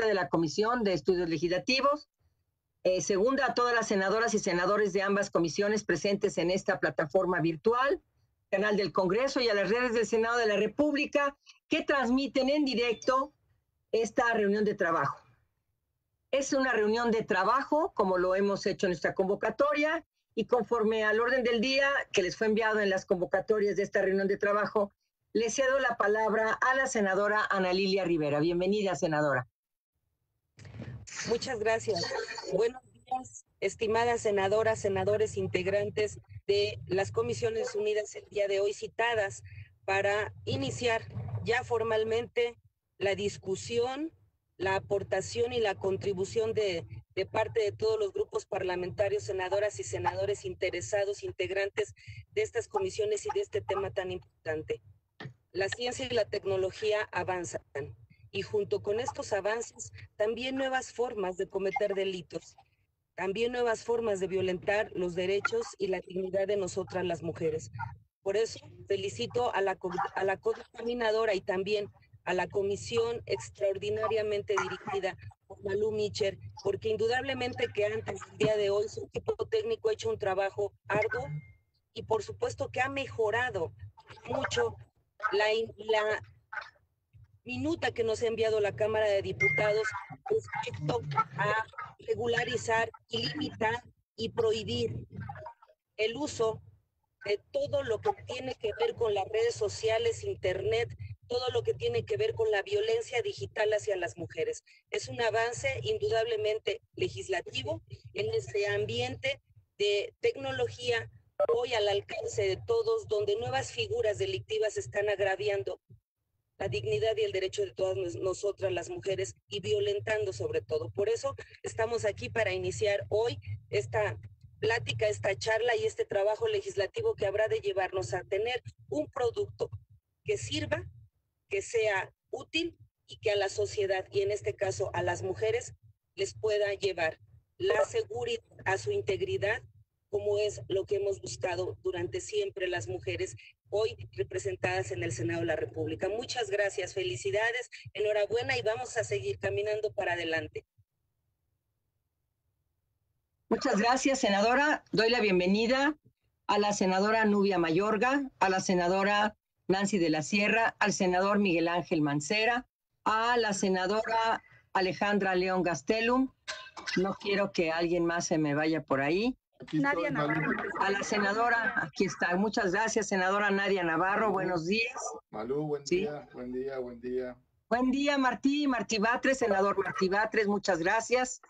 parte de la Comisión de Estudios Legislativos. Segunda, a todas las senadoras y senadores de ambas comisiones presentes en esta plataforma virtual, canal del Congreso, y a las redes del Senado de la República que transmiten en directo esta reunión de trabajo. Es una reunión de trabajo, como lo hemos hecho en nuestra convocatoria, y conforme al orden del día que les fue enviado en las convocatorias de esta reunión de trabajo, le cedo la palabra a la senadora Ana Lilia Rivera. Bienvenida, senadora. Muchas gracias. Buenos días, estimadas senadoras, senadores, integrantes de las Comisiones Unidas el día de hoy citadas para iniciar ya formalmente la discusión, la aportación y la contribución de parte de todos los grupos parlamentarios, senadoras y senadores interesados, integrantes de estas comisiones y de este tema tan importante. La ciencia y la tecnología avanzan. Y junto con estos avances, también nuevas formas de cometer delitos, también nuevas formas de violentar los derechos y la dignidad de nosotras las mujeres. Por eso felicito a la coordinadora y también a la comisión extraordinariamente dirigida por Malú Mícher, porque indudablemente que antes del día de hoy su equipo técnico ha hecho un trabajo arduo y por supuesto que ha mejorado mucho la minuta que nos ha enviado la Cámara de Diputados respecto a regularizar y limitar y prohibir el uso de todo lo que tiene que ver con las redes sociales, internet, todo lo que tiene que ver con la violencia digital hacia las mujeres. Es un avance indudablemente legislativo en este ambiente de tecnología hoy al alcance de todos, donde nuevas figuras delictivas están agraviando la dignidad y el derecho de todas nosotras las mujeres y violentando sobre todo. Por eso estamos aquí para iniciar hoy esta plática, esta charla y este trabajo legislativo que habrá de llevarnos a tener un producto que sirva, que sea útil y que a la sociedad y en este caso a las mujeres les pueda llevar la seguridad a su integridad, como es lo que hemos buscado durante siempre las mujeres hoy representadas en el Senado de la República. Muchas gracias, felicidades, enhorabuena y vamos a seguir caminando para adelante. Muchas gracias, senadora. Doy la bienvenida a la senadora Nubia Mayorga, a la senadora Nancy de la Sierra, al senador Miguel Ángel Mancera, a la senadora Alejandra León Gastelum. No quiero que alguien más se me vaya por ahí. Nadia Navarro. A la senadora, aquí está, muchas gracias, senadora Nadia Navarro, buenos días. Malú, buen día. Buen día, Martí Batres, senador Martí Batres, muchas gracias.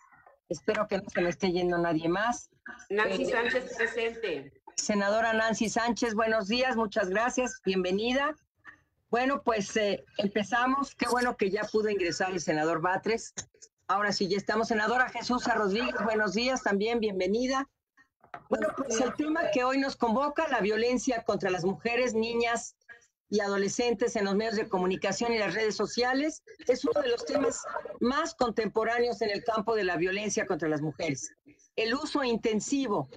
Espero que no se me esté yendo nadie más. Nancy Sánchez presente. Senadora Nancy Sánchez, buenos días, muchas gracias, bienvenida. Bueno, pues empezamos, qué bueno que ya pudo ingresar el senador Batres. Ahora sí, ya estamos, senadora Jesusa Rodríguez, buenos días, también bienvenida. Bueno, pues el tema que hoy nos convoca, la violencia contra las mujeres, niñas y adolescentes en los medios de comunicación y las redes sociales, es uno de los temas más contemporáneos en el campo de la violencia contra las mujeres. El uso intensivo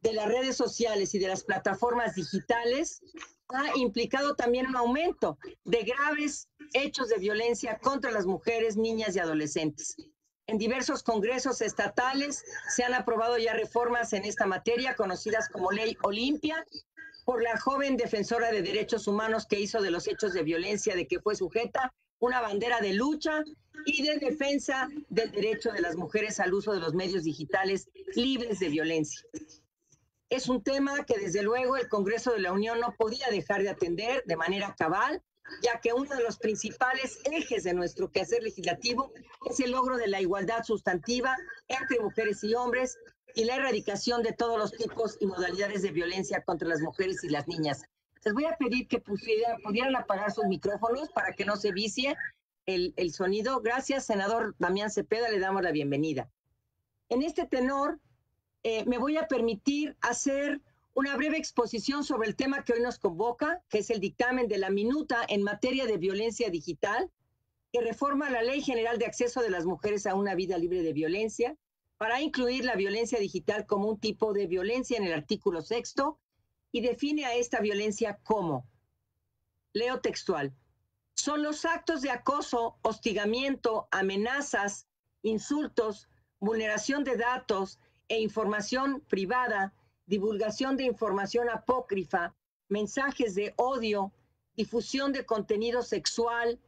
de las redes sociales y de las plataformas digitales ha implicado también un aumento de graves hechos de violencia contra las mujeres, niñas y adolescentes. En diversos congresos estatales se han aprobado ya reformas en esta materia, conocidas como Ley Olimpia, por la joven defensora de derechos humanos que hizo de los hechos de violencia de que fue sujeta una bandera de lucha y de defensa del derecho de las mujeres al uso de los medios digitales libres de violencia. Es un tema que desde luego el Congreso de la Unión no podía dejar de atender de manera cabal, ya que uno de los principales ejes de nuestro quehacer legislativo es el logro de la igualdad sustantiva entre mujeres y hombres y la erradicación de todos los tipos y modalidades de violencia contra las mujeres y las niñas. Les voy a pedir que pudieran apagar sus micrófonos para que no se vicie el sonido. Gracias, senador Damián Cepeda, le damos la bienvenida. En este tenor, me voy a permitir hacer una breve exposición sobre el tema que hoy nos convoca, que es el dictamen de la minuta en materia de violencia digital, que reforma la Ley General de Acceso de las Mujeres a una Vida Libre de Violencia, para incluir la violencia digital como un tipo de violencia en el artículo 6º, y define a esta violencia como, leo textual, son los actos de acoso, hostigamiento, amenazas, insultos, vulneración de datos e información privada, divulgación de información apócrifa, mensajes de odio, difusión de contenido sexual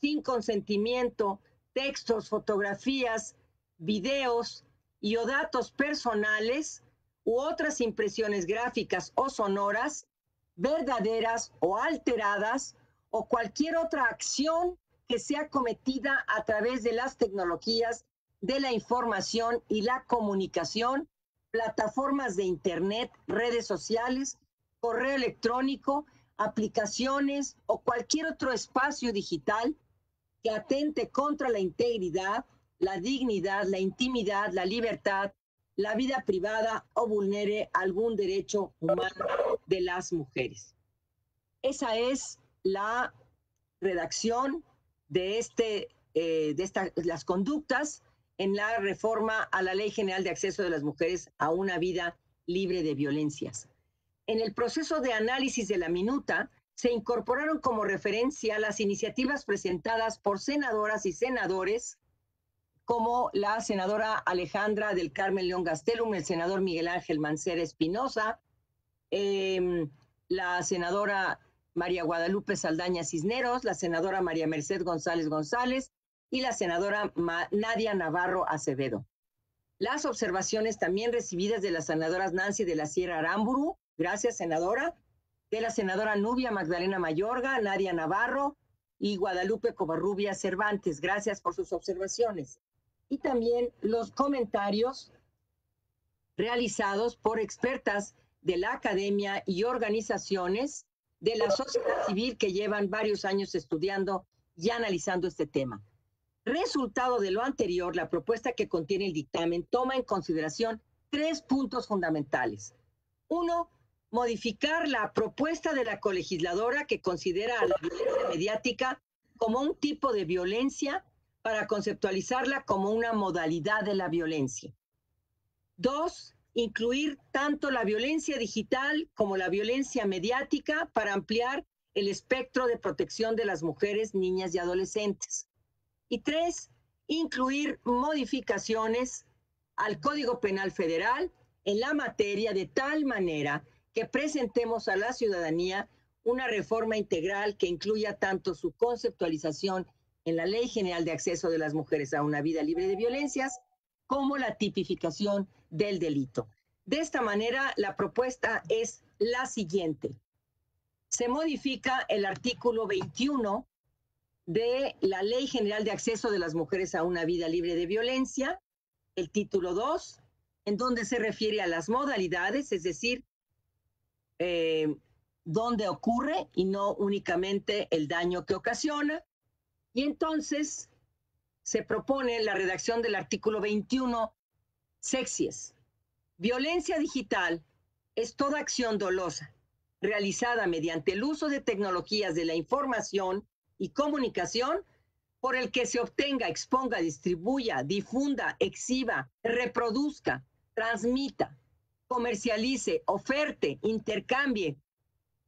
sin consentimiento, textos, fotografías, videos y o datos personales u otras impresiones gráficas o sonoras, verdaderas o alteradas, o cualquier otra acción que sea cometida a través de las tecnologías de la información y la comunicación, plataformas de Internet, redes sociales, correo electrónico, aplicaciones o cualquier otro espacio digital que atente contra la integridad, la dignidad, la intimidad, la libertad, la vida privada o vulnere algún derecho humano de las mujeres. Esa es la redacción de las conductas en la reforma a la Ley General de Acceso de las Mujeres a una Vida Libre de Violencias. En el proceso de análisis de la minuta, se incorporaron como referencia las iniciativas presentadas por senadoras y senadores, como la senadora Alejandra del Carmen León Gastelum, el senador Miguel Ángel Mancera Espinosa, la senadora María Guadalupe Saldaña Cisneros, la senadora María Mercedes González González y la senadora Nadia Navarro Acevedo. Las observaciones también recibidas de las senadoras Nancy de la Sierra Aramburu, gracias senadora, de la senadora Nubia Mayorga, Nadia Navarro y Guadalupe Covarrubia Cervantes, gracias por sus observaciones. Y también los comentarios realizados por expertas de la academia y organizaciones de la sociedad civil que llevan varios años estudiando y analizando este tema. Resultado de lo anterior, la propuesta que contiene el dictamen toma en consideración 3 puntos fundamentales. 1. Modificar la propuesta de la colegisladora que considera a la violencia mediática como un tipo de violencia para conceptualizarla como una modalidad de la violencia. 2. Incluir tanto la violencia digital como la violencia mediática para ampliar el espectro de protección de las mujeres, niñas y adolescentes. Y 3. Incluir modificaciones al Código Penal Federal en la materia de tal manera que presentemos a la ciudadanía una reforma integral que incluya tanto su conceptualización en la Ley General de Acceso de las Mujeres a una Vida Libre de Violencias, como la tipificación del delito. De esta manera, la propuesta es la siguiente. Se modifica el artículo 21 de la Ley General de Acceso de las Mujeres a una Vida Libre de Violencia, el título 2, en donde se refiere a las modalidades, es decir, dónde ocurre y no únicamente el daño que ocasiona. Y entonces se propone la redacción del artículo 21, sexies. Violencia digital es toda acción dolosa realizada mediante el uso de tecnologías de la información y comunicación por el que se obtenga, exponga, distribuya, difunda, exhiba, reproduzca, transmita, comercialice, oferte, intercambie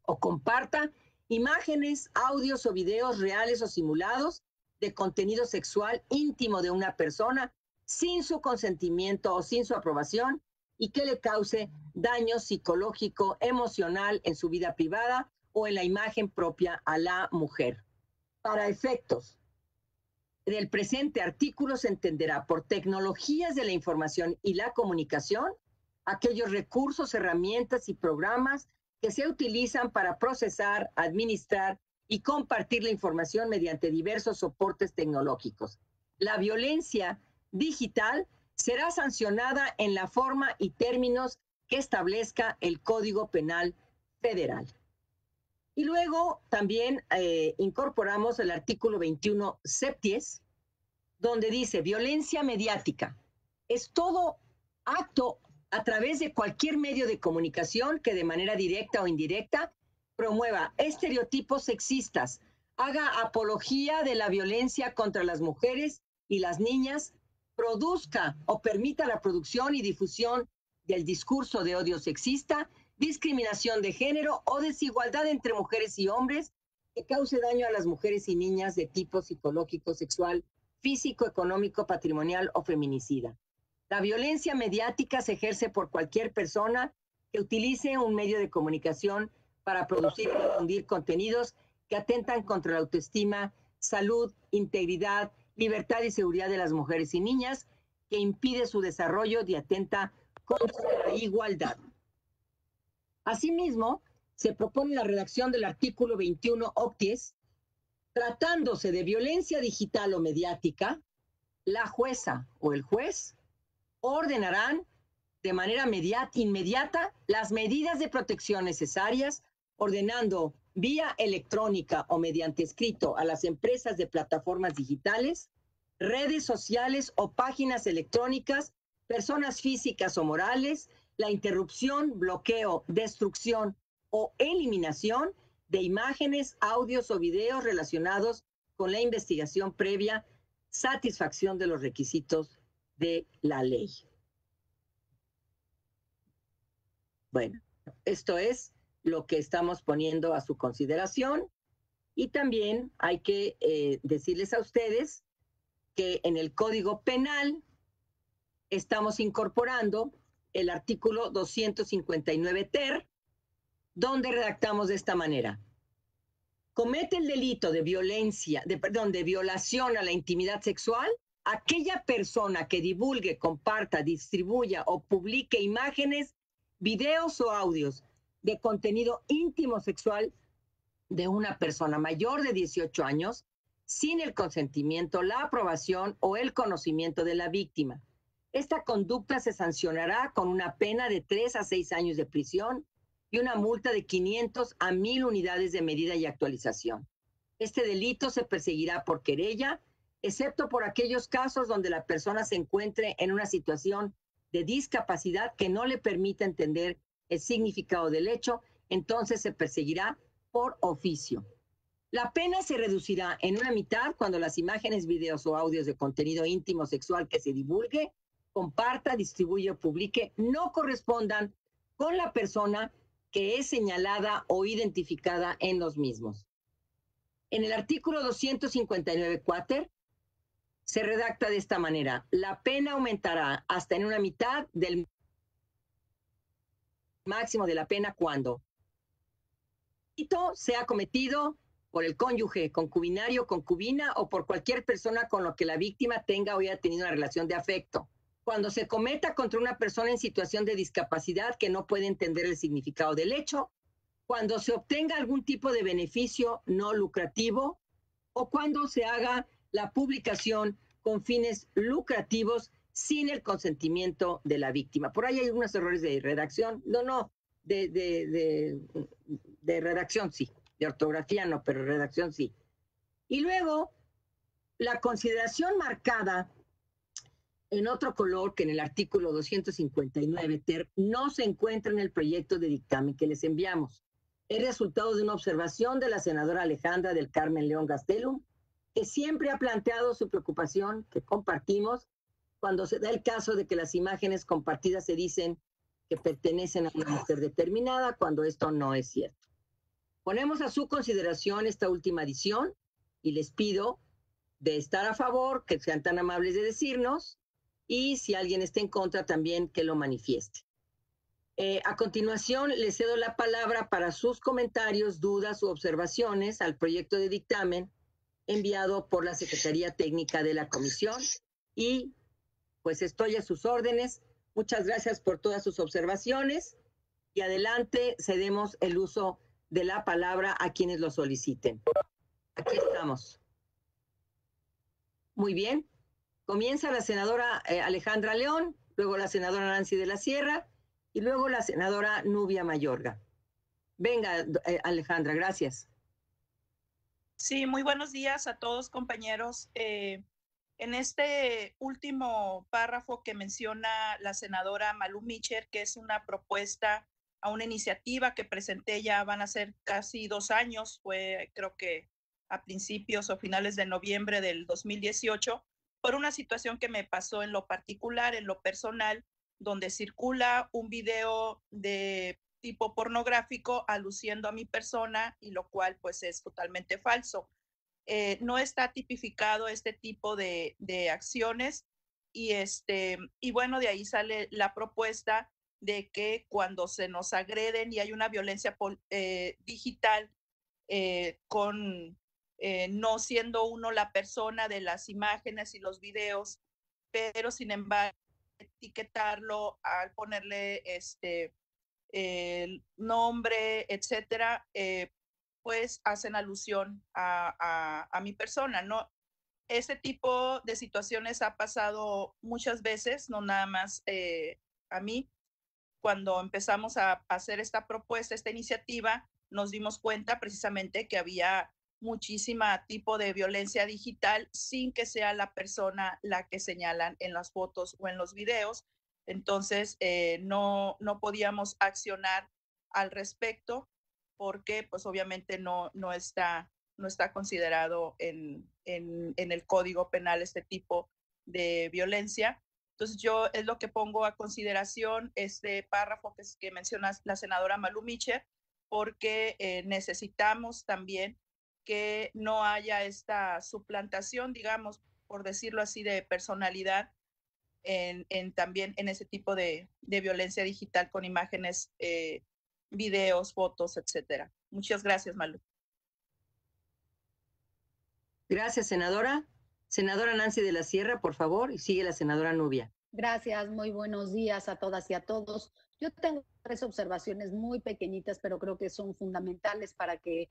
o comparta imágenes, audios o videos reales o simulados de contenido sexual íntimo de una persona sin su consentimiento o sin su aprobación y que le cause daño psicológico, emocional en su vida privada o en la imagen propia a la mujer. Para efectos del presente artículo se entenderá por tecnologías de la información y la comunicación aquellos recursos, herramientas y programas que se utilizan para procesar, administrar y compartir la información mediante diversos soportes tecnológicos. La violencia digital será sancionada en la forma y términos que establezca el Código Penal Federal. Y luego también incorporamos el artículo 21 septies, donde dice violencia mediática. Es todo acto a través de cualquier medio de comunicación que de manera directa o indirecta promueva estereotipos sexistas, haga apología de la violencia contra las mujeres y las niñas, produzca o permita la producción y difusión del discurso de odio sexista, discriminación de género o desigualdad entre mujeres y hombres que cause daño a las mujeres y niñas de tipo psicológico, sexual, físico, económico, patrimonial o feminicida. La violencia mediática se ejerce por cualquier persona que utilice un medio de comunicación para producir y difundir contenidos que atentan contra la autoestima, salud, integridad, libertad y seguridad de las mujeres y niñas, que impide su desarrollo y atenta contra la igualdad. Asimismo, se propone la redacción del artículo 21 octies, tratándose de violencia digital o mediática, la jueza o el juez ordenarán de manera inmediata las medidas de protección necesarias, ordenando vía electrónica o mediante escrito a las empresas de plataformas digitales, redes sociales o páginas electrónicas, personas físicas o morales, la interrupción, bloqueo, destrucción o eliminación de imágenes, audios o videos relacionados con la investigación previa, satisfacción de los requisitos de la ley. Bueno, esto es lo que estamos poniendo a su consideración, y también hay que decirles a ustedes que en el Código Penal estamos incorporando el artículo 259 ter, donde redactamos de esta manera: comete el delito de violación a la intimidad sexual aquella persona que divulgue, comparta, distribuya o publique imágenes, videos o audios de contenido íntimo sexual de una persona mayor de 18 años sin el consentimiento, la aprobación o el conocimiento de la víctima. Esta conducta se sancionará con una pena de 3 a 6 años de prisión y una multa de 500 a 1,000 unidades de medida y actualización. Este delito se perseguirá por querella, excepto por aquellos casos donde la persona se encuentre en una situación de discapacidad que no le permita entender el significado del hecho, entonces se perseguirá por oficio. La pena se reducirá en una mitad cuando las imágenes, videos o audios de contenido íntimo sexual que se divulgue, comparta, distribuya o publique no correspondan con la persona que es señalada o identificada en los mismos. En el artículo 259 cuater se redacta de esta manera: la pena aumentará hasta en una mitad del máximo de la pena cuando el delito sea cometido por el cónyuge, concubinario, concubina o por cualquier persona con la que la víctima tenga o haya tenido una relación de afecto, cuando se cometa contra una persona en situación de discapacidad que no puede entender el significado del hecho, cuando se obtenga algún tipo de beneficio no lucrativo o cuando se haga la publicación con fines lucrativos sin el consentimiento de la víctima. Por ahí hay unos errores de redacción, de redacción sí, de ortografía no, pero redacción sí. Y luego, la consideración marcada en otro color, que en el artículo 259 ter no se encuentra en el proyecto de dictamen que les enviamos. Es resultado de una observación de la senadora Alejandra del Carmen León Gastelum, que siempre ha planteado su preocupación, que compartimos, cuando se da el caso de que las imágenes compartidas se dicen que pertenecen a una mujer determinada, cuando esto no es cierto. Ponemos a su consideración esta última edición y les pido de estar a favor, que sean tan amables de decirnos, y si alguien está en contra también que lo manifieste. A continuación les cedo la palabra para sus comentarios, dudas u observaciones al proyecto de dictamen enviado por la Secretaría Técnica de la Comisión, y pues estoy a sus órdenes. Muchas gracias por todas sus observaciones y adelante, cedemos el uso de la palabra a quienes lo soliciten. Aquí estamos. Muy bien. Comienza la senadora Alejandra León, luego la senadora Nancy de la Sierra y luego la senadora Nubia Mayorga. Venga, Alejandra, gracias. Sí, muy buenos días a todos, compañeros. En este último párrafo que menciona la senadora Malú Mícher, que es una propuesta a una iniciativa que presenté, ya van a ser casi 2 años, fue creo que a principios o finales de noviembre del 2018, por una situación que me pasó en lo particular, en lo personal, donde circula un video de tipo pornográfico aluciendo a mi persona, y lo cual pues es totalmente falso. No está tipificado este tipo de acciones y bueno, de ahí sale la propuesta de que cuando se nos agreden y hay una violencia digital no siendo uno la persona de las imágenes y los videos, pero sin embargo etiquetarlo al ponerle el nombre, etcétera, pues hacen alusión a mi persona, ¿no? Este tipo de situaciones ha pasado muchas veces, no nada más a mí. Cuando empezamos a hacer esta propuesta, esta iniciativa, nos dimos cuenta precisamente que había muchísima tipo de violencia digital sin que sea la persona la que señalan en las fotos o en los videos. Entonces, no podíamos accionar al respecto porque, pues, obviamente no está considerado en el Código Penal este tipo de violencia. Entonces, yo es lo que pongo a consideración este párrafo que menciona la senadora Malú Mícher, porque necesitamos también que no haya esta suplantación, digamos, por decirlo así, de personalidad también en ese tipo de violencia digital con imágenes, videos, fotos, etcétera. Muchas gracias, Malú. Gracias, senadora. Senadora Nancy de la Sierra, por favor, y sigue la senadora Nubia. Gracias, muy buenos días a todas y a todos. Yo tengo 3 observaciones muy pequeñitas, pero creo que son fundamentales para que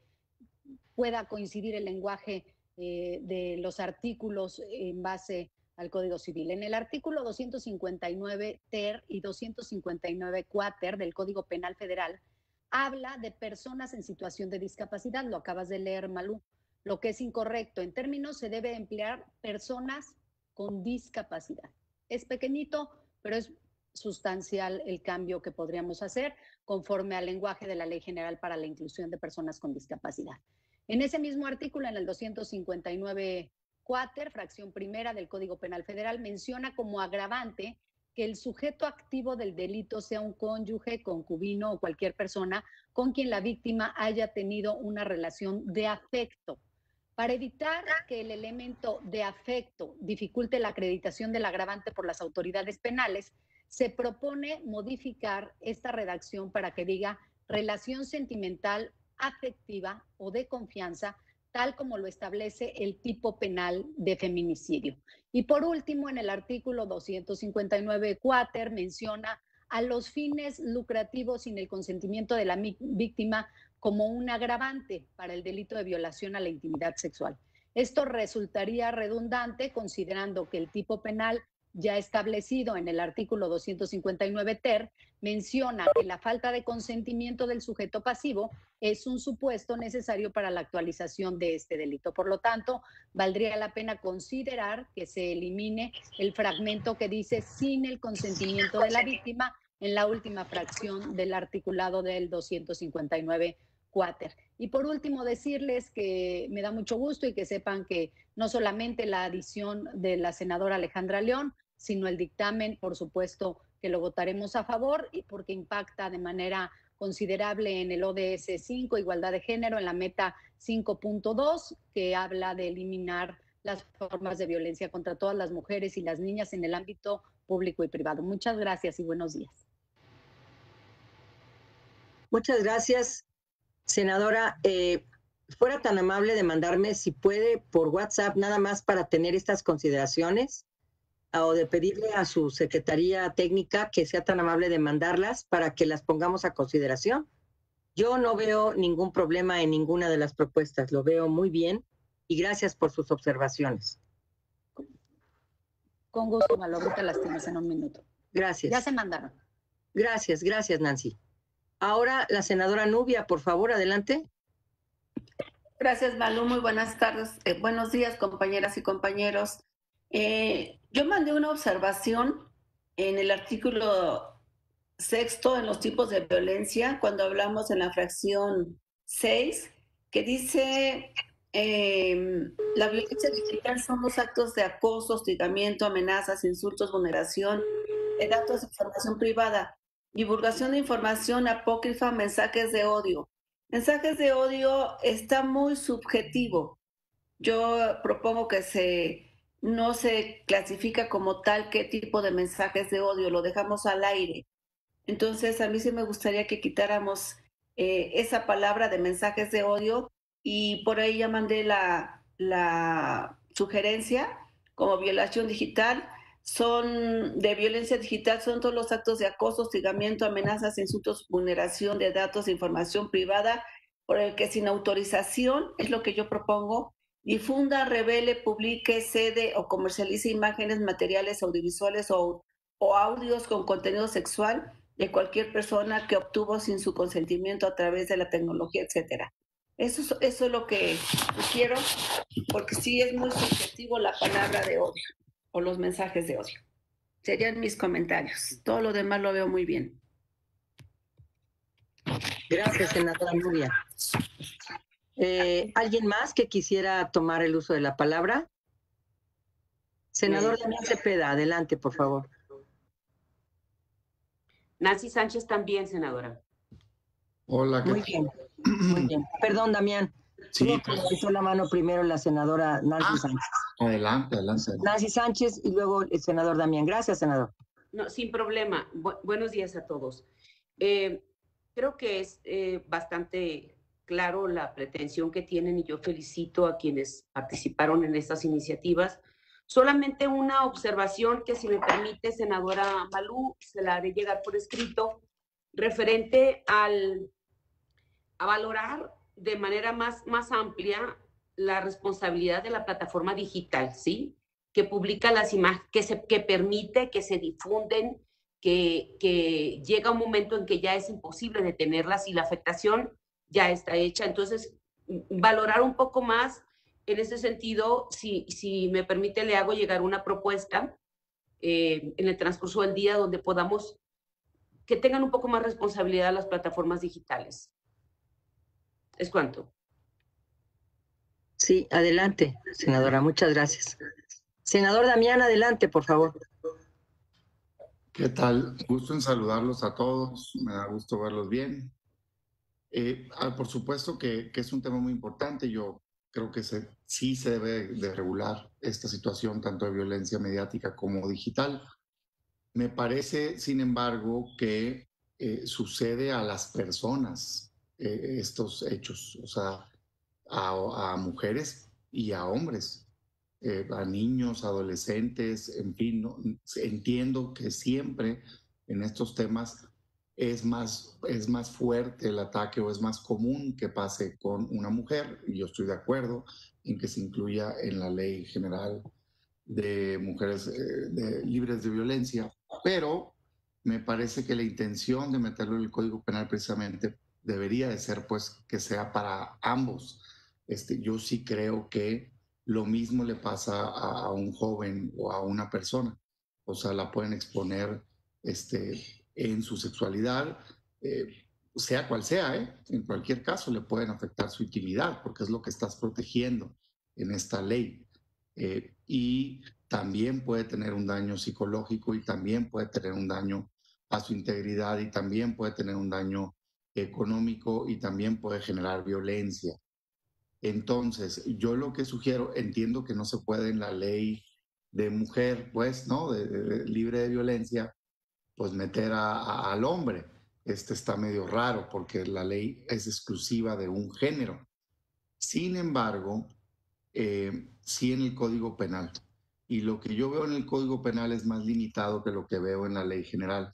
pueda coincidir el lenguaje de los artículos en base al Código Civil. En el artículo 259 ter y 259 cuater del Código Penal Federal habla de personas en situación de discapacidad, lo acabas de leer, Malú. Lo que es incorrecto en términos, se debe emplear personas con discapacidad. Es pequeñito, pero es sustancial el cambio que podríamos hacer conforme al lenguaje de la Ley General para la Inclusión de Personas con Discapacidad. En ese mismo artículo, en el 259 cuater, fracción primera del Código Penal Federal, menciona como agravante que el sujeto activo del delito sea un cónyuge, concubino o cualquier persona con quien la víctima haya tenido una relación de afecto. Para evitar que el elemento de afecto dificulte la acreditación del agravante por las autoridades penales, se propone modificar esta redacción para que diga relación sentimental, afectiva o de confianza, tal como lo establece el tipo penal de feminicidio. Y por último, en el artículo 259 cuater menciona a los fines lucrativos sin el consentimiento de la víctima como un agravante para el delito de violación a la intimidad sexual. Esto resultaría redundante considerando que el tipo penal ya establecido en el artículo 259 ter menciona que la falta de consentimiento del sujeto pasivo es un supuesto necesario para la actualización de este delito. Por lo tanto, valdría la pena considerar que se elimine el fragmento que dice sin el consentimiento de la víctima en la última fracción del articulado del 259 cuater. Y por último, decirles que me da mucho gusto y que sepan que no solamente la adición de la senadora Alejandra León, sino el dictamen, por supuesto, que lo votaremos a favor y porque impacta de manera considerable en el ODS 5, Igualdad de Género, en la meta 5.2, que habla de eliminar las formas de violencia contra todas las mujeres y las niñas en el ámbito público y privado. Muchas gracias y buenos días. Muchas gracias, senadora. Fuera tan amable de mandarme, si puede, por WhatsApp, nada más para tener estas consideraciones, o de pedirle a su secretaría técnica que sea tan amable de mandarlas para que las pongamos a consideración. Yo no veo ningún problema en ninguna de las propuestas, lo veo muy bien y gracias por sus observaciones. Con gusto, Malú, ahorita las tienes en un minuto. Gracias. Ya se mandaron. Gracias, gracias, Nancy. Ahora la senadora Nubia, por favor, adelante. Gracias, Malú, muy buenas tardes. Buenos días, compañeras y compañeros. Yo mandé una observación en el artículo 6, en los tipos de violencia, cuando hablamos en la fracción 6, que dice la violencia digital son los actos de acoso, hostigamiento, amenazas, insultos, vulneración de datos de información privada. divulgación de información apócrifa, mensajes de odio. Mensajes de odio está muy subjetivo. Yo propongo que no se clasifica como tal qué tipo de mensajes de odio, lo dejamos al aire. Entonces, a mí sí me gustaría que quitáramos esa palabra de mensajes de odio, y por ahí ya mandé la sugerencia como violación digital. De violencia digital son todos los actos de acoso, hostigamiento, amenazas, insultos, vulneración de datos, de información privada, por el que sin autorización, es lo que yo propongo, difunda, revele, publique, cede o comercialice imágenes, materiales audiovisuales o audios con contenido sexual de cualquier persona que obtuvo sin su consentimiento a través de la tecnología, etcétera. Eso es lo que quiero, porque sí es muy subjetivo la palabra de odio. O los mensajes de odio. Serían mis comentarios. Todo lo demás lo veo muy bien. Gracias, senadora Nubia. ¿Alguien más que quisiera tomar el uso de la palabra? Senador Damián Cepeda, adelante, por favor. Nancy Sánchez también, senadora. Hola. Muy bien. Muy bien. Perdón, Damián. Sí, hizo la mano primero la senadora Nancy Sánchez. Adelante, adelante. Nancy Sánchez y luego el senador Damián. Gracias, senador. No, sin problema. Buenos días a todos. Creo que es bastante claro la pretensión que tienen, y yo felicito a quienes participaron en estas iniciativas. Solamente una observación que, si me permite, senadora Malú, se la haré llegar por escrito, referente a valorar de manera más amplia la responsabilidad de la plataforma digital, ¿sí? Que publica las imágenes, que permite que se difunden, que llega un momento en que ya es imposible detenerlas y la afectación ya está hecha. Entonces, valorar un poco más en ese sentido. Si me permite, le hago llegar una propuesta en el transcurso del día, donde podamos que tengan un poco más responsabilidad las plataformas digitales. ¿Es cuánto? Sí, adelante, senadora. Muchas gracias. Senador Damián, adelante, por favor. ¿Qué tal? Gusto en saludarlos a todos. Me da gusto verlos bien. Por supuesto que es un tema muy importante. Yo creo que sí se debe de regular esta situación, tanto de violencia mediática como digital. Me parece, sin embargo, que sucede a las personas estos hechos, o sea, a mujeres y a hombres, a niños, adolescentes, en fin, ¿no? Entiendo que siempre en estos temas es más fuerte el ataque, o es más común que pase con una mujer. Yo estoy de acuerdo en que se incluya en la Ley General de Mujeres Libres de Violencia, pero me parece que la intención de meterlo en el Código Penal precisamente debería de ser, pues, que sea para ambos. Yo sí creo que lo mismo le pasa a un joven o a una persona. O sea, la pueden exponer en su sexualidad, sea cual sea, en cualquier caso le pueden afectar su intimidad, porque es lo que estás protegiendo en esta ley. Y también puede tener un daño psicológico, y también puede tener un daño a su integridad, y también puede tener un daño económico, y también puede generar violencia. Entonces, yo lo que sugiero, entiendo que no se puede en la ley de mujer, pues, ¿no? Libre de violencia, pues meter al hombre. Está medio raro, porque la ley es exclusiva de un género. Sin embargo, sí en el Código Penal. Y lo que yo veo en el Código Penal es más limitado que lo que veo en la Ley General.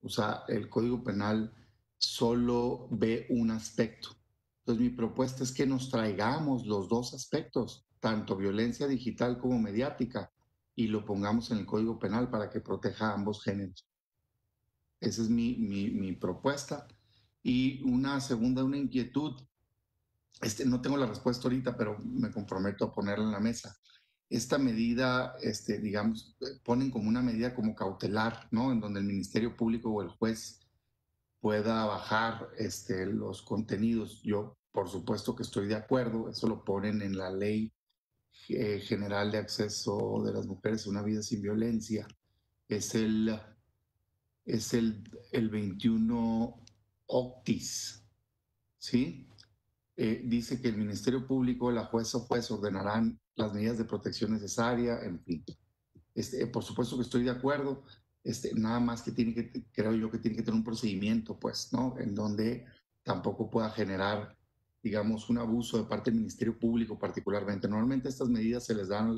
O sea, el Código Penal solo ve un aspecto. Entonces, mi propuesta es que nos traigamos los dos aspectos, tanto violencia digital como mediática, y lo pongamos en el Código Penal para que proteja a ambos géneros. Esa es mi propuesta. Y una inquietud. No tengo la respuesta ahorita, pero me comprometo a ponerla en la mesa. Esta medida, digamos, ponen como una medida como cautelar, ¿no? En donde el Ministerio Público o el juez pueda bajar los contenidos. Yo, por supuesto, que estoy de acuerdo. Eso lo ponen en la Ley General de Acceso de las Mujeres a una Vida sin Violencia. Es el es el 21 Octis, ¿sí? Dice que el Ministerio Público, la jueza o juez ordenarán las medidas de protección necesarias, en fin. Por supuesto que estoy de acuerdo, nada más que tiene que, creo yo que tiene que tener un procedimiento, pues, ¿no? En donde tampoco pueda generar, digamos, un abuso de parte del Ministerio Público particularmente. Normalmente estas medidas se les dan,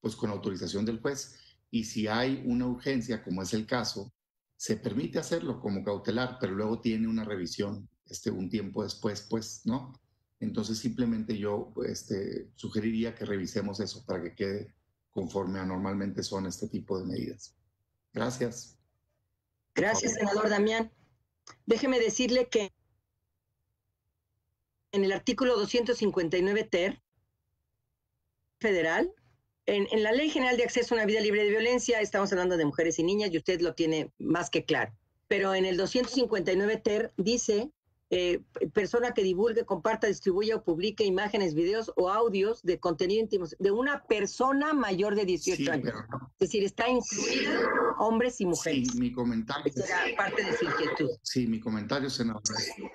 pues, con autorización del juez, y si hay una urgencia, como es el caso, se permite hacerlo como cautelar, pero luego tiene una revisión un tiempo después, pues, ¿no? Entonces simplemente yo sugeriría que revisemos eso para que quede conforme a normalmente son este tipo de medidas. Gracias. Gracias, senador Damián. Déjeme decirle que en el artículo 259 ter federal, en la Ley General de Acceso a una Vida Libre de Violencia, estamos hablando de mujeres y niñas y usted lo tiene más que claro, pero en el 259 ter dice, persona que divulgue, comparta, distribuya o publique imágenes, videos o audios de contenido íntimo de una persona mayor de 18 años. No. Es decir, está incluida hombres y mujeres. Sí, mi comentario. Esa era parte de su inquietud. Sí, mi comentario, senador.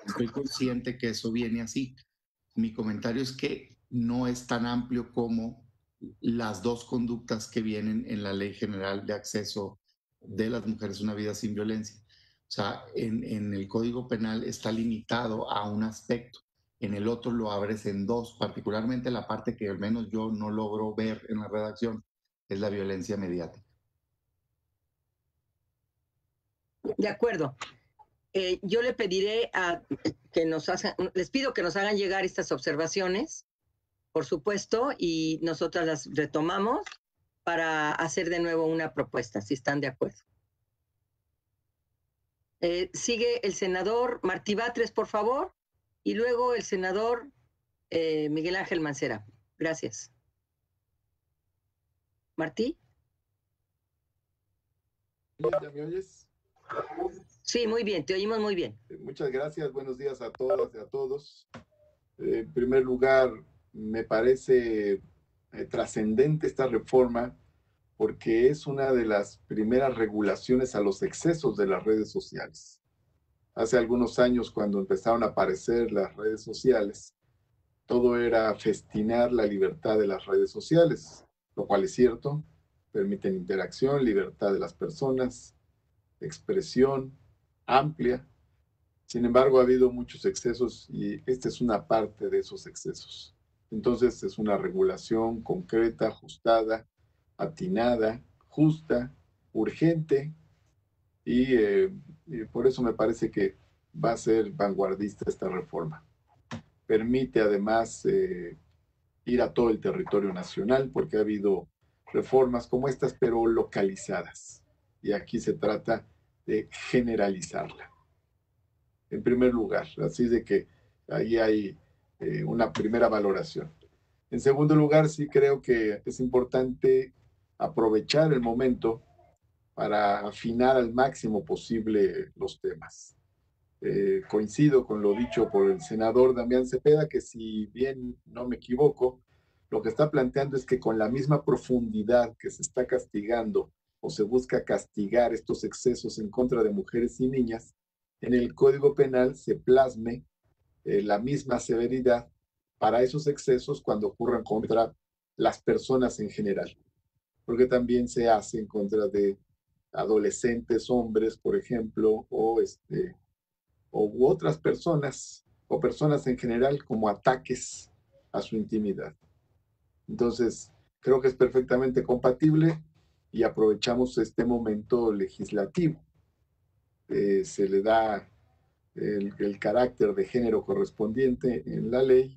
Estoy consciente que eso viene así. Mi comentario es que no es tan amplio como las dos conductas que vienen en la Ley General de Acceso de las Mujeres a una Vida sin Violencia. O sea, en el Código Penal está limitado a un aspecto, en el otro lo abres en dos, particularmente la parte que al menos yo no logro ver en la redacción, es la violencia mediática. De acuerdo. Yo le pediré les pido que nos hagan llegar estas observaciones, por supuesto, y nosotras las retomamos para hacer de nuevo una propuesta, si están de acuerdo. Sigue el senador Martí Batres, por favor, y luego el senador Miguel Ángel Mancera. Gracias. Martí. Linda, ¿me oyes? Sí, muy bien, te oímos muy bien. Muchas gracias, buenos días a todas y a todos. En primer lugar, me parece trascendente esta reforma, porque es una de las primeras regulaciones a los excesos de las redes sociales. Hace algunos años, cuando empezaron a aparecer las redes sociales, todo era festinar la libertad de las redes sociales, lo cual es cierto, permiten interacción, libertad de las personas, expresión amplia. Sin embargo, ha habido muchos excesos y esta es una parte de esos excesos. Entonces, es una regulación concreta, ajustada, atinada, justa, urgente, y por eso me parece que va a ser vanguardista esta reforma. Permite además ir a todo el territorio nacional, porque ha habido reformas como estas, pero localizadas, y aquí se trata de generalizarla. En primer lugar, así de que ahí hay una primera valoración. En segundo lugar, sí creo que es importante aprovechar el momento para afinar al máximo posible los temas. Coincido con lo dicho por el senador Damián Cepeda, que si bien no me equivoco, lo que está planteando es que con la misma profundidad que se está castigando o se busca castigar estos excesos en contra de mujeres y niñas, en el Código Penal se plasme la misma severidad para esos excesos cuando ocurran contra las personas en general, porque también se hace en contra de adolescentes, hombres, por ejemplo, u otras personas, o personas en general, como ataques a su intimidad. Entonces, creo que es perfectamente compatible y aprovechamos este momento legislativo. Se le da el carácter de género correspondiente en la ley,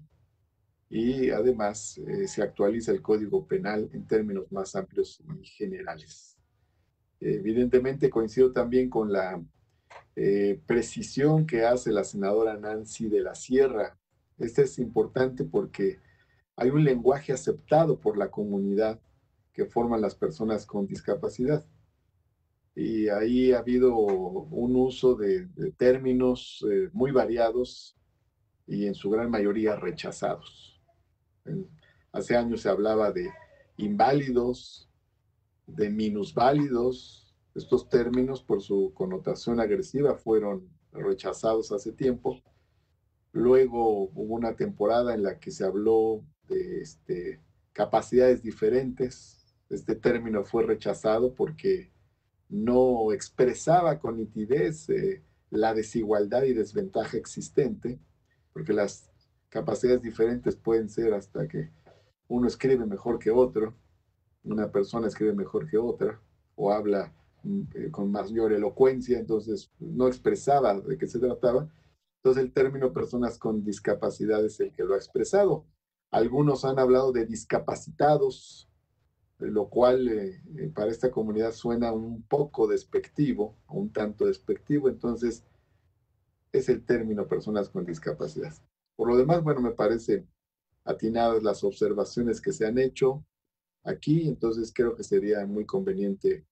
y además se actualiza el Código Penal en términos más amplios y generales. Evidentemente coincido también con la precisión que hace la senadora Nancy de la Sierra. Este es importante porque hay un lenguaje aceptado por la comunidad que forman las personas con discapacidad. Y ahí ha habido un uso de términos muy variados y en su gran mayoría rechazados. Hace años se hablaba de inválidos, de minusválidos, Estos términos, por su connotación agresiva, fueron rechazados hace tiempo. Luego hubo una temporada en la que se habló de capacidades diferentes. Este término fue rechazado porque no expresaba con nitidez la desigualdad y desventaja existente, porque las capacidades diferentes pueden ser hasta que uno escribe mejor que otro, una persona escribe mejor que otra o habla con mayor elocuencia, entonces no expresaba de qué se trataba. Entonces el término personas con discapacidad es el que lo ha expresado. Algunos han hablado de discapacitados, lo cual para esta comunidad suena un poco despectivo, un tanto despectivo, entonces es el término personas con discapacidad. Por lo demás, bueno, me parece atinadas las observaciones que se han hecho aquí, entonces creo que sería muy conveniente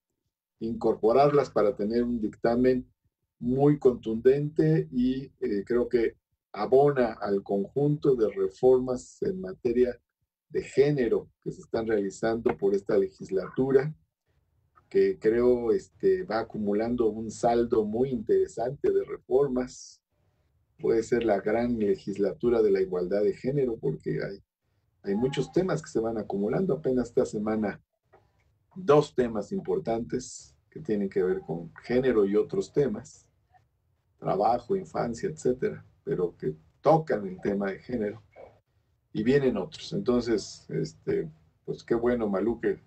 incorporarlas para tener un dictamen muy contundente y creo que abona al conjunto de reformas en materia de género que se están realizando por esta legislatura, que creo va acumulando un saldo muy interesante de reformas. Puede ser la gran legislatura de la igualdad de género porque hay muchos temas que se van acumulando. Apenas esta semana dos temas importantes que tienen que ver con género y otros temas, trabajo, infancia, etcétera, pero que tocan el tema de género y vienen otros. Entonces, pues qué bueno, Malú, que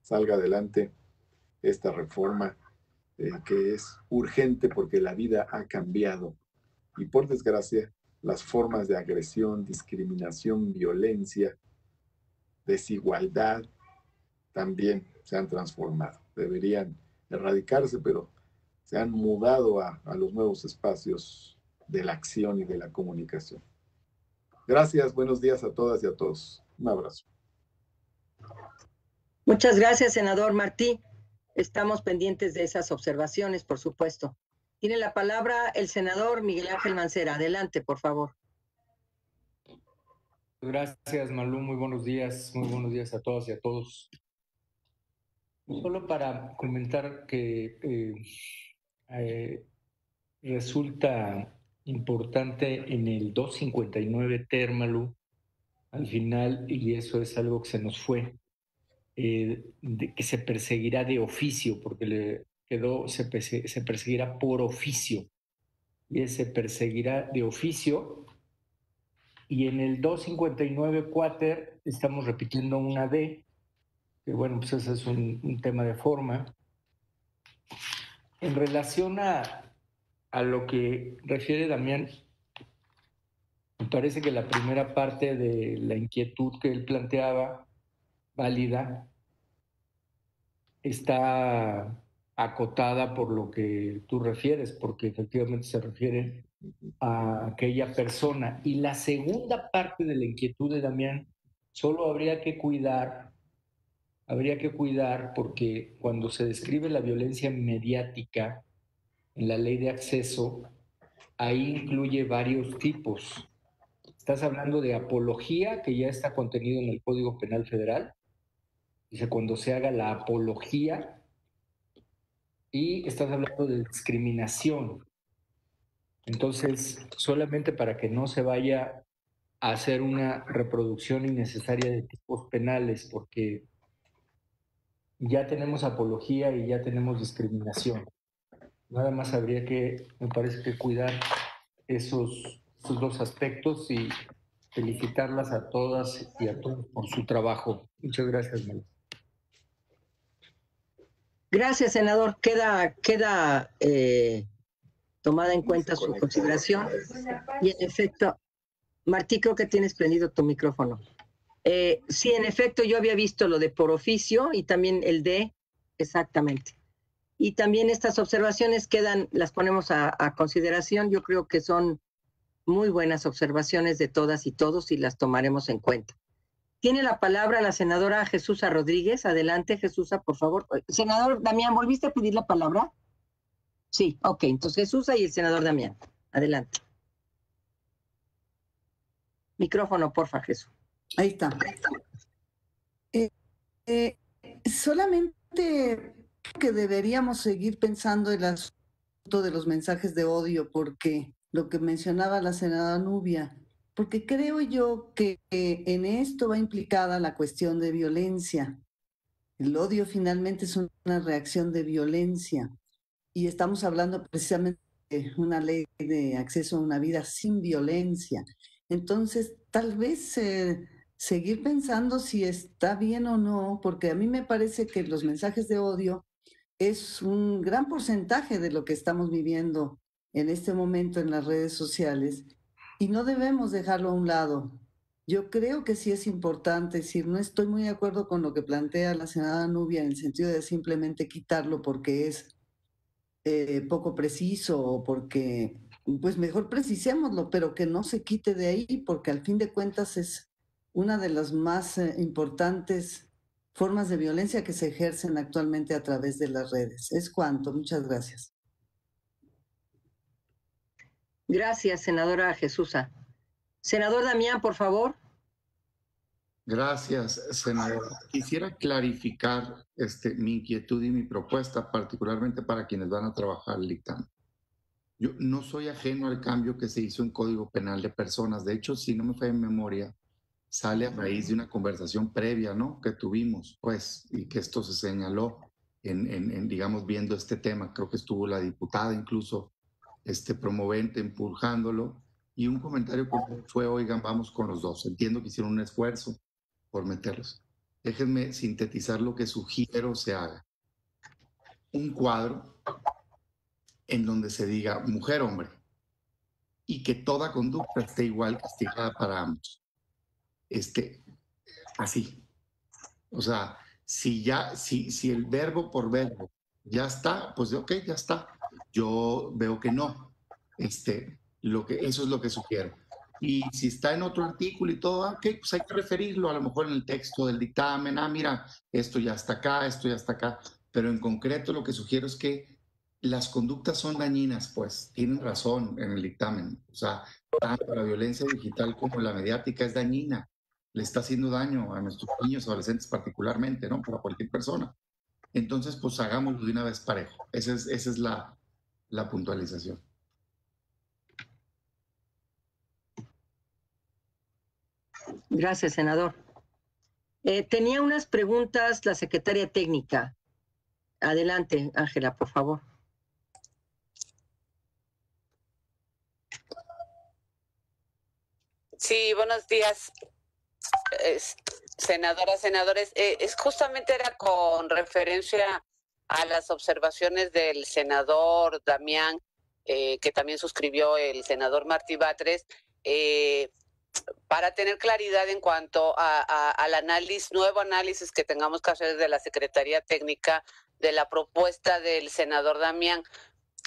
salga adelante esta reforma que es urgente porque la vida ha cambiado y por desgracia las formas de agresión, discriminación, violencia, desigualdad también se han transformado. Deberían erradicarse, pero se han mudado a los nuevos espacios de la acción y de la comunicación. Gracias, buenos días a todas y a todos. Un abrazo. Muchas gracias, senador Martí. Estamos pendientes de esas observaciones, por supuesto. Tiene la palabra el senador Miguel Ángel Mancera. Adelante, por favor. Gracias, Malú. Muy buenos días a todas y a todos. Solo para comentar que resulta importante en el 259 Térmalu, al final, y eso es algo que se nos fue, que se perseguirá de oficio, porque le quedó, se perseguirá por oficio, y se perseguirá de oficio, y en el 259 Cuáter estamos repitiendo una D, que bueno, pues ese es un tema de forma. En relación a lo que refiere Damián, me parece que la primera parte de la inquietud que él planteaba, válida, está acotada por lo que tú refieres, porque efectivamente se refiere a aquella persona. Y la segunda parte de la inquietud de Damián, solo habría que cuidar porque cuando se describe la violencia mediática en la ley de acceso, ahí incluye varios tipos. Estás hablando de apología, que ya está contenido en el Código Penal Federal. Dice cuando se haga la apología. Y estás hablando de discriminación. Entonces, solamente para que no se vaya a hacer una reproducción innecesaria de tipos penales, porque ya tenemos apología y ya tenemos discriminación. Nada más habría que, me parece que cuidar esos dos aspectos y felicitarlas a todas y a todos por su trabajo. Muchas gracias, María. Gracias, senador. Queda tomada en cuenta su consideración. Y en efecto, Martí, creo que tienes prendido tu micrófono. Sí, en efecto, yo había visto lo de por oficio y también el de, exactamente. Y también estas observaciones quedan, las ponemos a consideración. Yo creo que son muy buenas observaciones de todas y todos y las tomaremos en cuenta. Tiene la palabra la senadora Jesusa Rodríguez. Adelante, Jesusa, por favor. Senador Damián, ¿volviste a pedir la palabra? Sí, ok. Entonces, Jesusa y el senador Damián. Adelante. Micrófono, porfa, Jesús. Ahí está. Solamente que deberíamos seguir pensando el asunto de los mensajes de odio, porque lo que mencionaba la senadora Nubia, porque creo yo que en esto va implicada la cuestión de violencia. El odio finalmente es una reacción de violencia y estamos hablando precisamente de una ley de acceso a una vida sin violencia. Entonces, tal vez seguir pensando si está bien o no, porque a mí me parece que los mensajes de odio es un gran porcentaje de lo que estamos viviendo en este momento en las redes sociales y no debemos dejarlo a un lado. Yo creo que sí es importante, es decir, no estoy muy de acuerdo con lo que plantea la senadora Nubia en el sentido de simplemente quitarlo porque es poco preciso o porque, pues mejor precisémoslo, pero que no se quite de ahí porque al fin de cuentas es una de las más importantes formas de violencia que se ejercen actualmente a través de las redes. Es cuanto. Muchas gracias. Gracias, senadora Jesusa. Senador Damián, por favor. Gracias, senadora. Quisiera clarificar mi inquietud y mi propuesta, particularmente para quienes van a trabajar el dictamen. Yo no soy ajeno al cambio que se hizo en Código Penal de Personas. De hecho, si no me falla en memoria, sale a raíz de una conversación previa, ¿no?, que tuvimos, pues, y que esto se señaló en digamos, viendo este tema. Creo que estuvo la diputada incluso promovente, empujándolo. Y un comentario que fue, oigan, vamos con los dos. Entiendo que hicieron un esfuerzo por meterlos. Déjenme sintetizar lo que sugiero se haga. Un cuadro en donde se diga mujer, hombre, y que toda conducta esté igual castigada para ambos. Así. O sea, si el verbo por verbo ya está, pues ok, ya está. Yo veo que no. Eso es lo que sugiero. Y si está en otro artículo y todo, ok, pues hay que referirlo a lo mejor en el texto del dictamen. Ah, mira, esto ya está acá, esto ya está acá. Pero en concreto lo que sugiero es que las conductas son dañinas, pues tienen razón en el dictamen. O sea, tanto la violencia digital como la mediática es dañina. Le está haciendo daño a nuestros niños, adolescentes particularmente, ¿no? Para cualquier persona. Entonces, pues hagámoslo de una vez parejo. Esa es la puntualización. Gracias, senador. Tenía unas preguntas la secretaria técnica. Adelante, Ángela, por favor. Sí, buenos días. Senadoras, senadores, justamente era con referencia a las observaciones del senador Damián, que también suscribió el senador Martí Batres, para tener claridad en cuanto al análisis, nuevo análisis que tengamos que hacer de la Secretaría Técnica de la propuesta del senador Damián.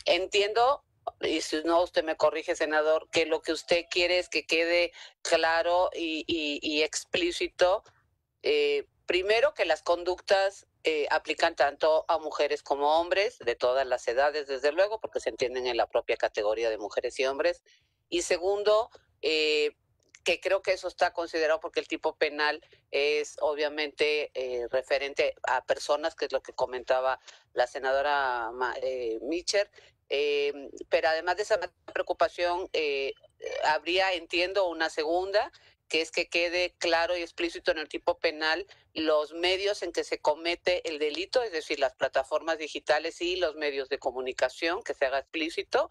Entiendo, y si no, usted me corrige, senador, que lo que usted quiere es que quede claro y explícito, primero, que las conductas aplican tanto a mujeres como a hombres, de todas las edades, desde luego, porque se entienden en la propia categoría de mujeres y hombres. Y segundo, que creo que eso está considerado porque el tipo penal es obviamente referente a personas, que es lo que comentaba la senadora Mícher. Pero además de esa preocupación, habría, entiendo, una segunda, que es que quede claro y explícito en el tipo penal los medios en que se comete el delito, es decir, las plataformas digitales y los medios de comunicación, que se haga explícito.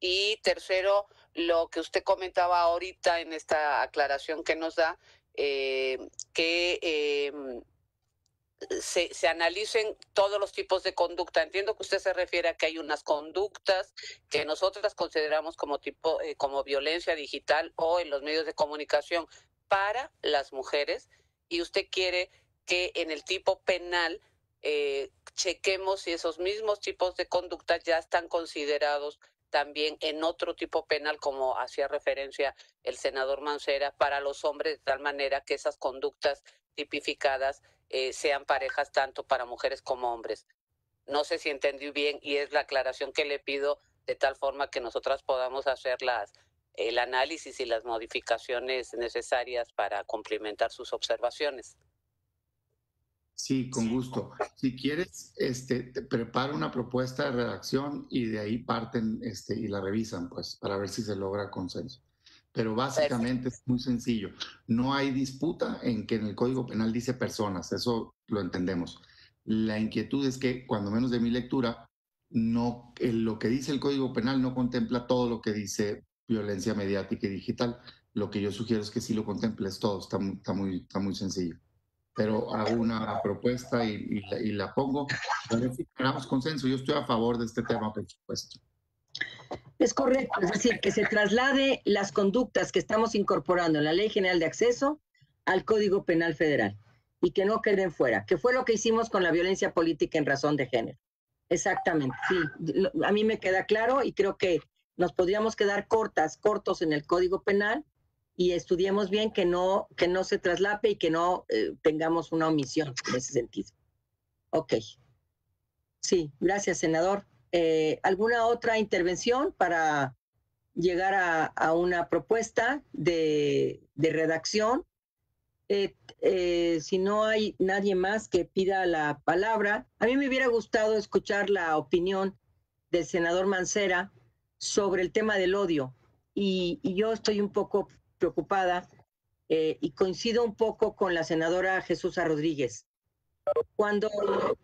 Y tercero, lo que usted comentaba ahorita en esta aclaración que nos da, que se analicen todos los tipos de conducta. Entiendo que usted se refiere a que hay unas conductas que nosotras consideramos como violencia digital o en los medios de comunicación para las mujeres, y usted quiere que en el tipo penal chequemos si esos mismos tipos de conducta ya están considerados también en otro tipo penal, como hacía referencia el senador Mancera, para los hombres, de tal manera que esas conductas tipificadas sean parejas tanto para mujeres como hombres. No sé si entendí bien y es la aclaración que le pido, de tal forma que nosotras podamos hacer el análisis y las modificaciones necesarias para complementar sus observaciones. Sí, con gusto. Si quieres, te preparo una propuesta de redacción y de ahí parten y la revisan, pues, para ver si se logra consenso. Pero básicamente es muy sencillo. No hay disputa en que en el Código Penal dice personas, eso lo entendemos. La inquietud es que, cuando menos de mi lectura, no, lo que dice el Código Penal no contempla todo lo que dice violencia mediática y digital. Lo que yo sugiero es que sí lo contemples todo, está muy sencillo. Pero hago una propuesta y la pongo. A ver si generamos consenso. Yo estoy a favor de este tema, por supuesto. Es correcto, es decir, que se traslade las conductas que estamos incorporando en la Ley General de Acceso al Código Penal Federal y que no queden fuera, que fue lo que hicimos con la violencia política en razón de género. Exactamente, sí, a mí me queda claro y creo que nos podríamos quedar cortos en el Código Penal y estudiemos bien que no se traslape y que no tengamos una omisión en ese sentido. Ok. Sí, gracias, senador. ¿Alguna otra intervención para llegar a una propuesta de redacción? Si no hay nadie más que pida la palabra, a mí me hubiera gustado escuchar la opinión del senador Mancera sobre el tema del odio. Y yo estoy un poco preocupada y coincido un poco con la senadora Jesusa Rodríguez. Cuando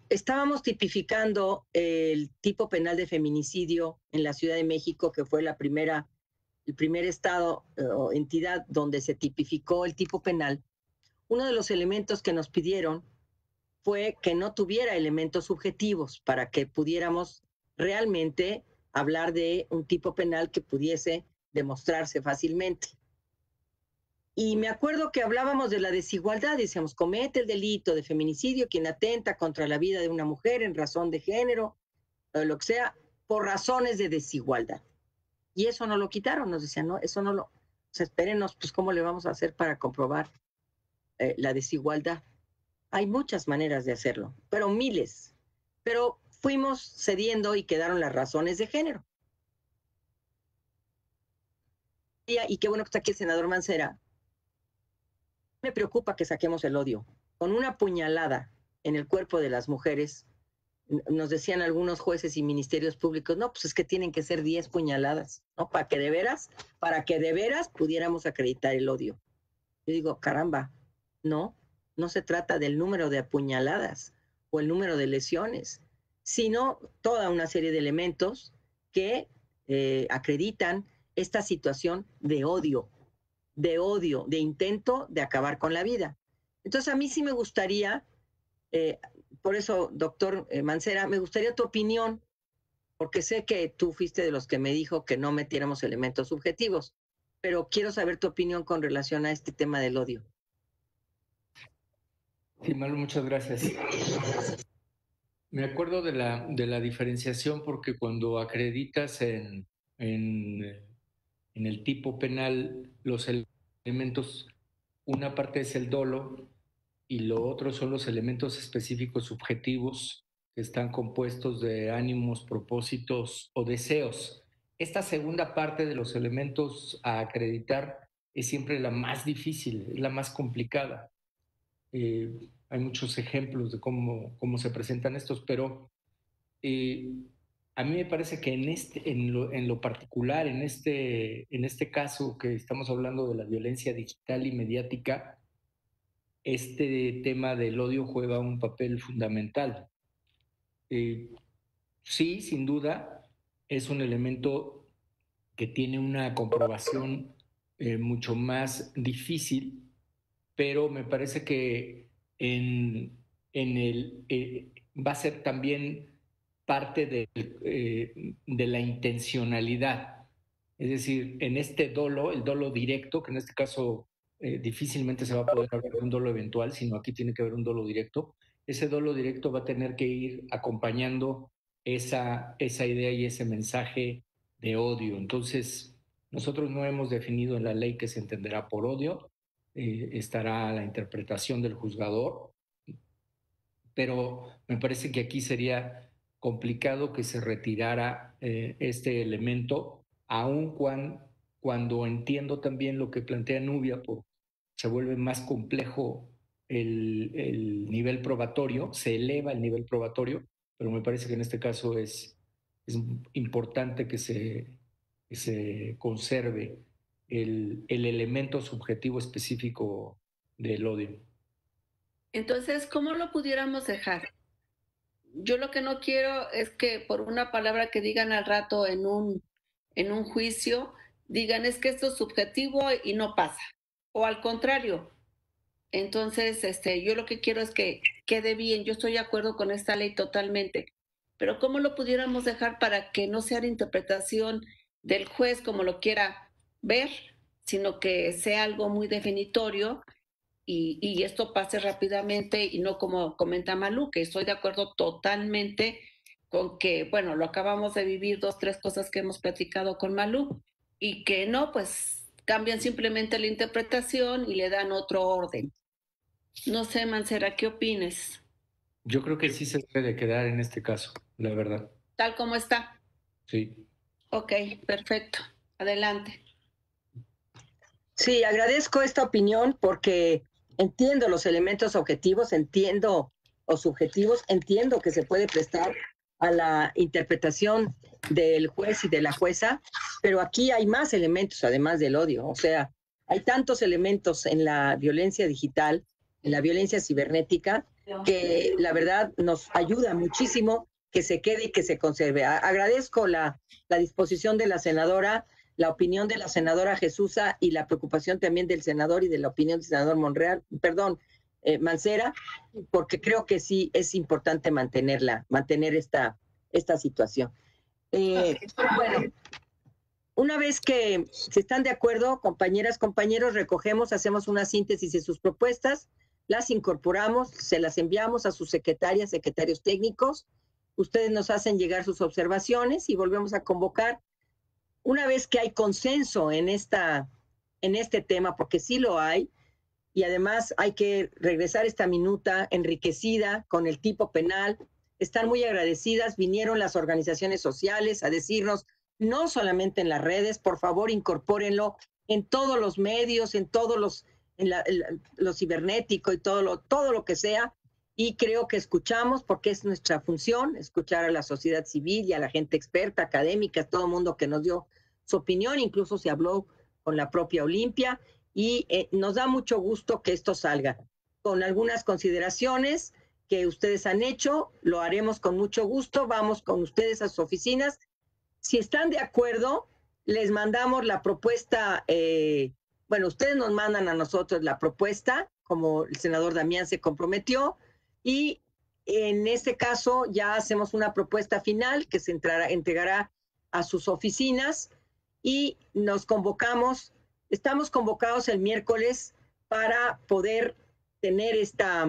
estábamos tipificando el tipo penal de feminicidio en la Ciudad de México, que fue el primer estado o entidad donde se tipificó el tipo penal, uno de los elementos que nos pidieron fue que no tuviera elementos subjetivos para que pudiéramos realmente hablar de un tipo penal que pudiese demostrarse fácilmente. Y me acuerdo que hablábamos de la desigualdad, decíamos, comete el delito de feminicidio quien atenta contra la vida de una mujer en razón de género, o lo que sea, por razones de desigualdad. Y eso no lo quitaron, nos decían, no, eso no lo... Pues espérenos, pues cómo le vamos a hacer para comprobar la desigualdad. Hay muchas maneras de hacerlo, pero miles. Pero fuimos cediendo y quedaron las razones de género. Y qué bueno que está aquí el senador Mancera. Me preocupa que saquemos el odio. Con una puñalada en el cuerpo de las mujeres, nos decían algunos jueces y ministerios públicos, no, pues es que tienen que ser 10 puñaladas, ¿no? Para que de veras pudiéramos acreditar el odio. Yo digo, caramba, no se trata del número de apuñaladas o el número de lesiones, sino toda una serie de elementos que acreditan esta situación de odio, de intento de acabar con la vida. Entonces a mí sí me gustaría, por eso, doctor Mancera, me gustaría tu opinión, porque sé que tú fuiste de los que me dijo que no metiéramos elementos subjetivos, pero quiero saber tu opinión con relación a este tema del odio. Sí, Malú, muchas gracias. Me acuerdo de la diferenciación porque cuando acreditas en el tipo penal, los elementos, una parte es el dolo y lo otro son los elementos específicos subjetivos que están compuestos de ánimos, propósitos o deseos. Esta segunda parte de los elementos a acreditar es siempre la más difícil, es la más complicada. Hay muchos ejemplos de cómo se presentan estos, pero a mí me parece que en lo particular, en este caso que estamos hablando de la violencia digital y mediática, este tema del odio juega un papel fundamental. Sí, sin duda, es un elemento que tiene una comprobación mucho más difícil, pero me parece que va a ser también parte de la intencionalidad. Es decir, en este dolo, el dolo directo, que en este caso difícilmente se va a poder hablar de un dolo eventual, sino aquí tiene que haber un dolo directo, ese dolo directo va a tener que ir acompañando esa idea y ese mensaje de odio. Entonces, nosotros no hemos definido en la ley qué se entenderá por odio, estará la interpretación del juzgador, pero me parece que aquí sería complicado que se retirara este elemento, aun cuando entiendo también lo que plantea Nubia, se vuelve más complejo el nivel probatorio, se eleva el nivel probatorio, pero me parece que en este caso es importante que se conserve el elemento subjetivo específico del odio. Entonces, ¿cómo lo pudiéramos dejar? Yo lo que no quiero es que por una palabra que digan al rato en un juicio, digan es que esto es subjetivo y no pasa. O al contrario. Entonces, yo lo que quiero es que quede bien. Yo estoy de acuerdo con esta ley totalmente. Pero ¿cómo lo pudiéramos dejar para que no sea la interpretación del juez como lo quiera ver, sino que sea algo muy definitorio y esto pase rápidamente y no como comenta Malú, que estoy de acuerdo totalmente con que, bueno, lo acabamos de vivir, 2, 3 cosas que hemos platicado con Malú y que no, pues cambian simplemente la interpretación y le dan otro orden. No sé, Mancera, ¿qué opinas? Yo creo que sí se debe quedar en este caso, la verdad. ¿Tal como está? Sí. Ok, perfecto. Adelante. Sí, agradezco esta opinión porque entiendo los elementos objetivos, entiendo o subjetivos, entiendo que se puede prestar a la interpretación del juez y de la jueza, pero aquí hay más elementos además del odio. O sea, hay tantos elementos en la violencia digital, en la violencia cibernética, que la verdad nos ayuda muchísimo que se quede y que se conserve. Agradezco la disposición de la senadora, la opinión de la senadora Jesusa y la preocupación también del senador y de la opinión del senador Mancera, porque creo que sí es importante mantener esta situación. Bueno, una vez que se están de acuerdo, compañeras, compañeros, recogemos, hacemos una síntesis de sus propuestas, las incorporamos, se las enviamos a sus secretarias, secretarios técnicos. Ustedes nos hacen llegar sus observaciones y volvemos a convocar. Una vez que hay consenso en este tema, porque sí lo hay, y además hay que regresar esta minuta enriquecida con el tipo penal. Están muy agradecidas, vinieron las organizaciones sociales a decirnos, no solamente en las redes, por favor incorpórenlo en todos los medios, en todos lo cibernético y todo lo que sea. Y creo que escuchamos, porque es nuestra función, escuchar a la sociedad civil y a la gente experta, académica, todo el mundo que nos dio su opinión, incluso se habló con la propia Olimpia, y nos da mucho gusto que esto salga. Con algunas consideraciones que ustedes han hecho, lo haremos con mucho gusto, vamos con ustedes a sus oficinas. Si están de acuerdo, les mandamos la propuesta, ustedes nos mandan a nosotros la propuesta, como el senador Damián se comprometió, y en este caso ya hacemos una propuesta final que se entregará a sus oficinas y nos convocamos, estamos convocados el miércoles para poder tener esta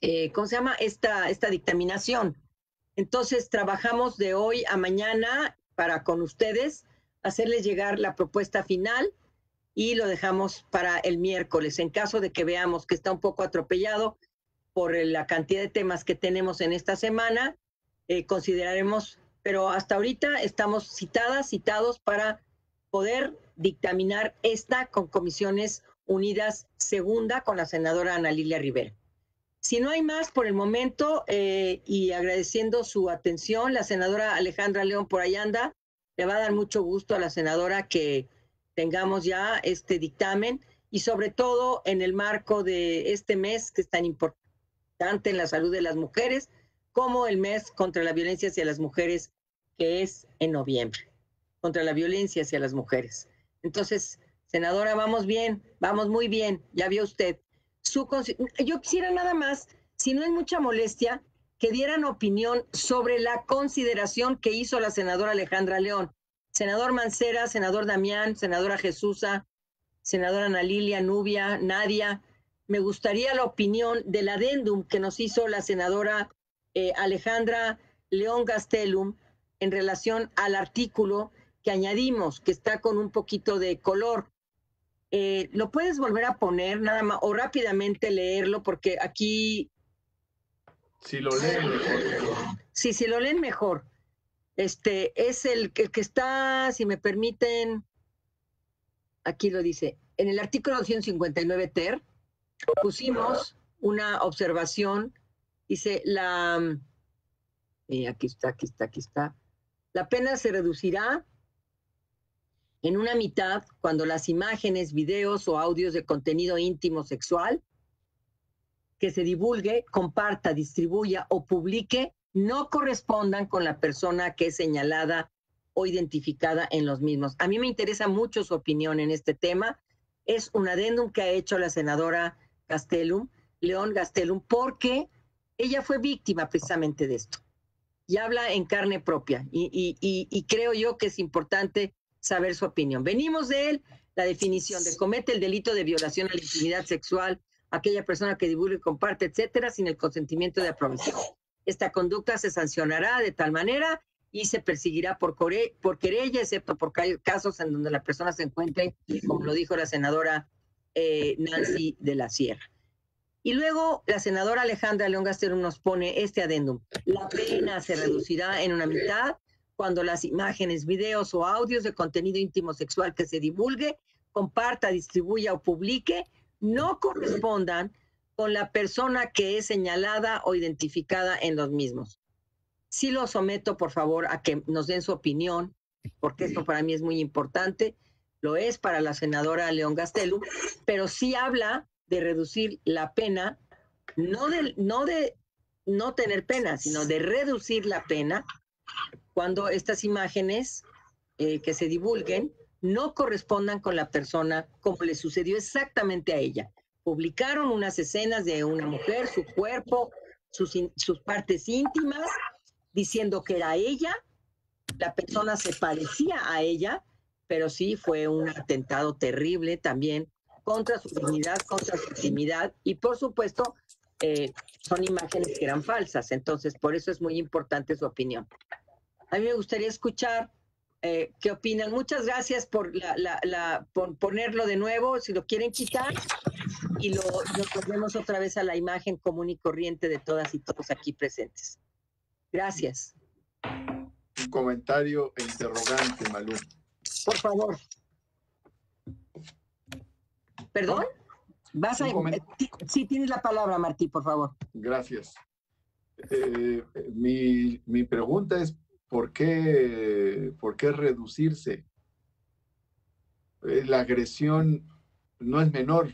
dictaminación. Entonces trabajamos de hoy a mañana para con ustedes hacerles llegar la propuesta final y lo dejamos para el miércoles. En caso de que veamos que está un poco atropellado, por la cantidad de temas que tenemos en esta semana, consideraremos, pero hasta ahorita estamos citados para poder dictaminar esta con Comisiones Unidas Segunda con la senadora Ana Lilia Rivera. Si no hay más por el momento, y agradeciendo su atención, la senadora Alejandra León por ahí anda, le va a dar mucho gusto a la senadora que tengamos ya este dictamen y sobre todo en el marco de este mes que es tan importante, tanto en la salud de las mujeres como el mes contra la violencia hacia las mujeres, que es en noviembre, contra la violencia hacia las mujeres. Entonces, senadora, vamos bien, vamos muy bien, ya vio usted. Yo quisiera nada más, si no es mucha molestia, que dieran opinión sobre la consideración que hizo la senadora Alejandra León. Senador Mancera, senador Damián, senadora Jesusa, senadora Ana Lilia, Nubia, Nadia. Me gustaría la opinión del adendum que nos hizo la senadora Alejandra León Gastelum en relación al artículo que añadimos, que está con un poquito de color. ¿Lo puedes volver a poner nada más o rápidamente leerlo? Porque aquí... Si lo leen mejor. Sí, si lo leen mejor. Es el que está, si me permiten, aquí lo dice, en el artículo 259 ter, pusimos una observación, dice, aquí está. La pena se reducirá en una mitad cuando las imágenes, videos o audios de contenido íntimo sexual que se divulgue, comparta, distribuya o publique no correspondan con la persona que es señalada o identificada en los mismos. A mí me interesa mucho su opinión en este tema. Es un adendum que ha hecho la senadora Gastelum, León Gastelum, porque ella fue víctima precisamente de esto. Y habla en carne propia. Y creo yo que es importante saber su opinión. Venimos de él, la definición de comete el delito de violación a la intimidad sexual, aquella persona que divulga y comparte, etcétera, sin el consentimiento de aprobación. Esta conducta se sancionará de tal manera y se perseguirá por querella, excepto por casos en donde la persona se encuentre, como lo dijo la senadora Nancy de la Sierra. Y luego la senadora Alejandra León Gastelum nos pone este adendum. La pena se reducirá en una mitad cuando las imágenes, videos o audios de contenido íntimo sexual que se divulgue, comparta, distribuya o publique no correspondan con la persona que es señalada o identificada en los mismos. Sí lo someto, por favor, a que nos den su opinión, porque esto para mí es muy importante, lo es para la senadora León Gastelum, pero sí habla de reducir la pena, no tener pena, sino de reducir la pena cuando estas imágenes que se divulguen no correspondan con la persona, como le sucedió exactamente a ella. Publicaron unas escenas de una mujer, su cuerpo, sus partes íntimas, diciendo que era ella, la persona se parecía a ella, pero sí fue un atentado terrible también contra su dignidad, contra su intimidad, y por supuesto son imágenes que eran falsas, entonces por eso es muy importante su opinión. A mí me gustaría escuchar qué opinan. Muchas gracias por ponerlo de nuevo, si lo quieren quitar, y lo ponemos otra vez a la imagen común y corriente de todas y todos aquí presentes. Gracias. Comentario e interrogante, Malú. Por favor. ¿Perdón? ¿Vas a... Sí, tienes la palabra, Martí, por favor. Gracias. Mi pregunta es, ¿por qué reducirse? La agresión no es menor.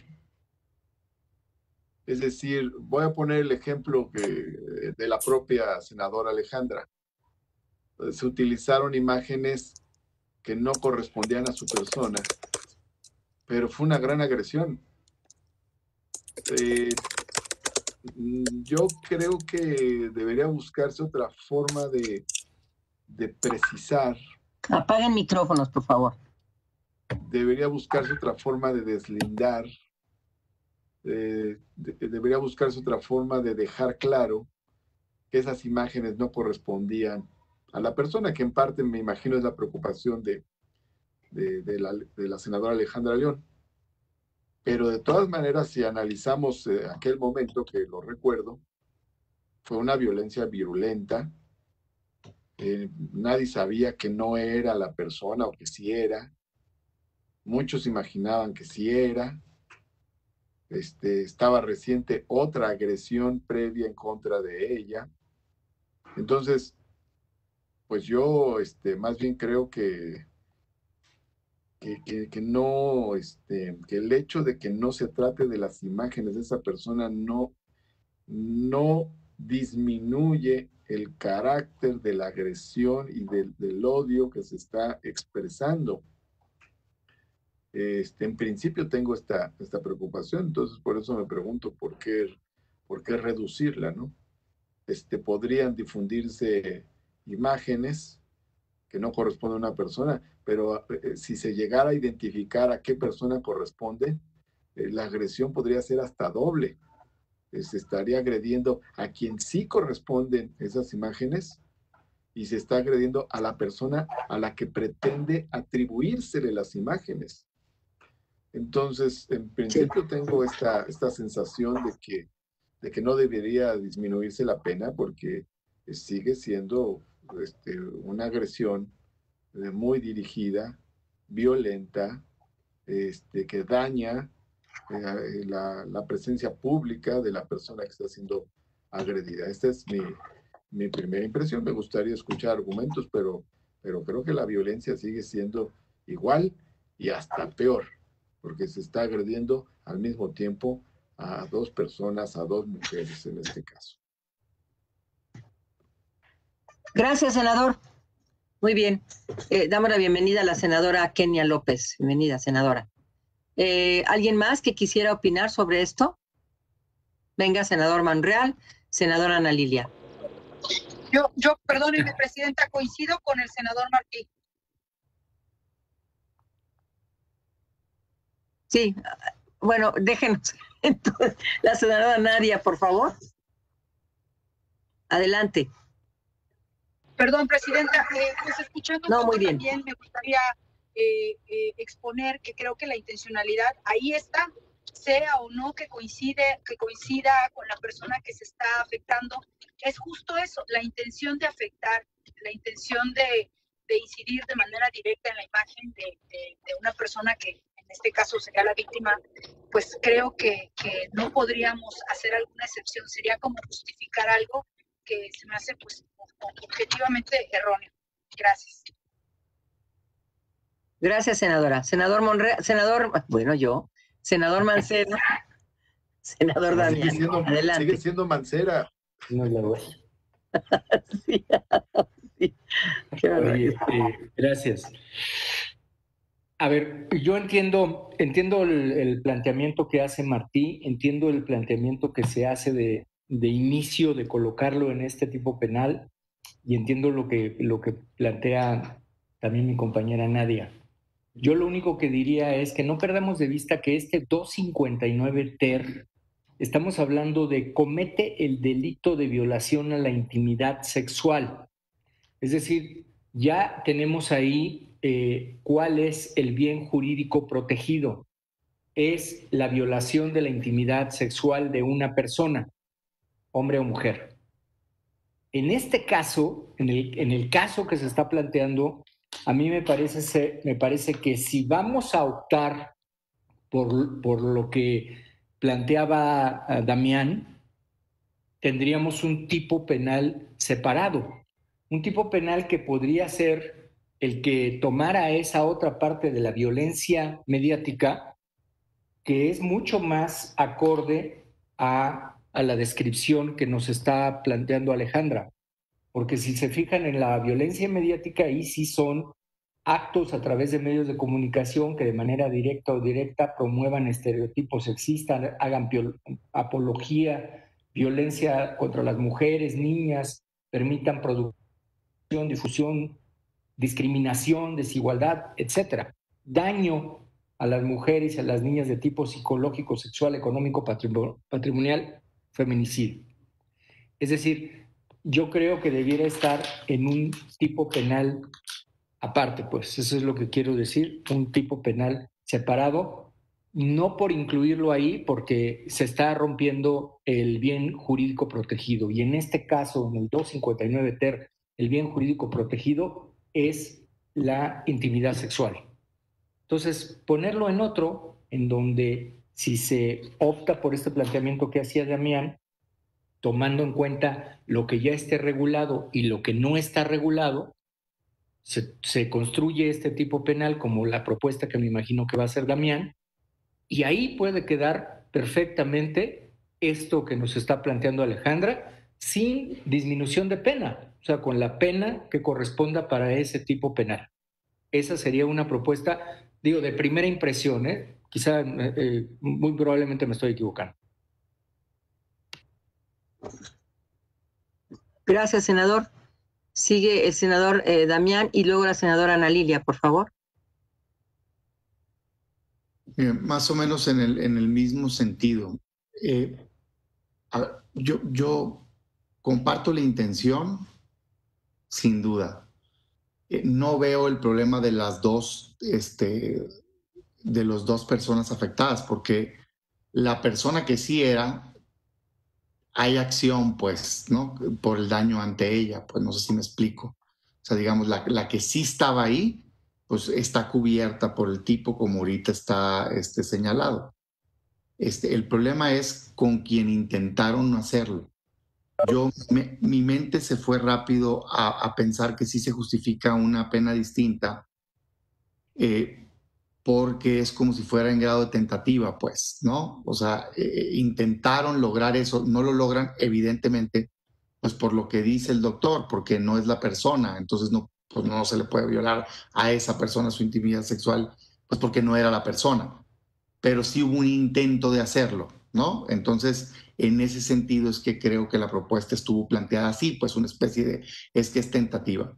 Es decir, voy a poner el ejemplo de la propia senadora Alejandra. Se utilizaron imágenes que no correspondían a su persona, pero fue una gran agresión. Yo creo que debería buscarse otra forma de precisar. Apaguen micrófonos, por favor. Debería buscarse otra forma de deslindar. Debería buscarse otra forma de dejar claro que esas imágenes no correspondían a la persona, que en parte me imagino es la preocupación de la senadora Alejandra León. Pero de todas maneras, si analizamos aquel momento, que lo recuerdo, fue una violencia virulenta. Nadie sabía que no era la persona o que sí era. Muchos imaginaban que sí era. Estaba reciente otra agresión previa en contra de ella. Entonces, pues yo más bien creo que no, que el hecho de que no se trate de las imágenes de esa persona no disminuye el carácter de la agresión y del odio que se está expresando. En principio tengo esta preocupación, entonces por eso me pregunto por qué reducirla, ¿no? Podrían difundirse imágenes que no corresponden a una persona, pero si se llegara a identificar a qué persona corresponde, la agresión podría ser hasta doble. Se estaría agrediendo a quien sí corresponden esas imágenes, y se está agrediendo a la persona a la que pretende atribuírsele las imágenes. Entonces, en principio tengo esta sensación de que no debería disminuirse la pena, porque sigue siendo una agresión muy dirigida, violenta, que daña la presencia pública de la persona que está siendo agredida. Esta es mi primera impresión. Me gustaría escuchar argumentos, pero creo que la violencia sigue siendo igual y hasta peor, porque se está agrediendo al mismo tiempo a dos personas, a dos mujeres en este caso. Gracias, senador. Muy bien. Damos la bienvenida a la senadora Kenia López. Bienvenida, senadora. ¿Alguien más que quisiera opinar sobre esto? Venga, senador Monreal, senadora Ana Lilia. Yo, perdóneme, presidenta, coincido con el senador Martí. Sí, bueno, déjenos. Entonces, la senadora Nadia, por favor. Adelante. Perdón, presidenta, pues escuchando muy bien. También me gustaría exponer que creo que la intencionalidad ahí está, sea o no que coincida con la persona que se está afectando, es justo eso, la intención de afectar, la intención de incidir de manera directa en la imagen de una persona que en este caso sería la víctima. Pues creo que no podríamos hacer alguna excepción, sería como justificar algo que se me hace pues objetivamente erróneo. Gracias. Gracias, senadora. Senador Mancera. Senador Damián. Sigue siendo Mancera. No la voy. Sí, sí. Gracias. A ver, yo entiendo el planteamiento que hace Martí, entiendo el planteamiento que se hace de inicio de colocarlo en este tipo penal, y entiendo lo que plantea también mi compañera Nadia. Yo lo único que diría es que no perdamos de vista que este 259 ter, estamos hablando de comete el delito de violación a la intimidad sexual. Es decir, ya tenemos ahí cuál es el bien jurídico protegido. Es la violación de la intimidad sexual de una persona, hombre o mujer. En este caso, en el caso que se está planteando, a mí me parece que si vamos a optar por lo que planteaba Damián, tendríamos un tipo penal separado, un tipo penal que podría ser el que tomara esa otra parte de la violencia mediática, que es mucho más acorde a la descripción que nos está planteando Alejandra. Porque si se fijan en la violencia mediática, ahí sí son actos a través de medios de comunicación que de manera directa o indirecta promuevan estereotipos sexistas, hagan apología, violencia contra las mujeres, niñas, permitan producción, difusión, discriminación, desigualdad, etc. Daño a las mujeres y a las niñas de tipo psicológico, sexual, económico, patrimonial, feminicidio. Es decir, yo creo que debiera estar en un tipo penal aparte, pues eso es lo que quiero decir, un tipo penal separado, no por incluirlo ahí porque se está rompiendo el bien jurídico protegido. Y en este caso, en el 259 ter, el bien jurídico protegido es la intimidad sexual. Entonces, ponerlo en otro, en donde si se opta por este planteamiento que hacía Damián, tomando en cuenta lo que ya esté regulado y lo que no está regulado, se construye este tipo penal como la propuesta que me imagino que va a hacer Damián, y ahí puede quedar perfectamente esto que nos está planteando Alejandra, sin disminución de pena, o sea, con la pena que corresponda para ese tipo penal. Esa sería una propuesta, digo, de primera impresión, quizá muy probablemente me estoy equivocando. Gracias, senador. Sigue el senador Damián y luego la senadora Ana Lilia, por favor. Más o menos en el mismo sentido. Yo comparto la intención, sin duda. No veo el problema de las dos personas afectadas, porque la persona que sí era, hay acción, pues, ¿no? Por el daño ante ella, pues no sé si me explico. O sea, digamos, la que sí estaba ahí, pues está cubierta por el tipo como ahorita está señalado. el problema es con quien intentaron hacerlo. Mi mente se fue rápido a pensar que sí se justifica una pena distinta, porque es como si fuera en grado de tentativa, pues, ¿no? O sea, intentaron lograr eso, no lo logran, evidentemente, pues por lo que dice el doctor, porque no es la persona, entonces no se le puede violar a esa persona su intimidad sexual, pues porque no era la persona, pero sí hubo un intento de hacerlo, ¿no? Entonces, en ese sentido es que creo que la propuesta estuvo planteada así, pues una especie de, es que es tentativa.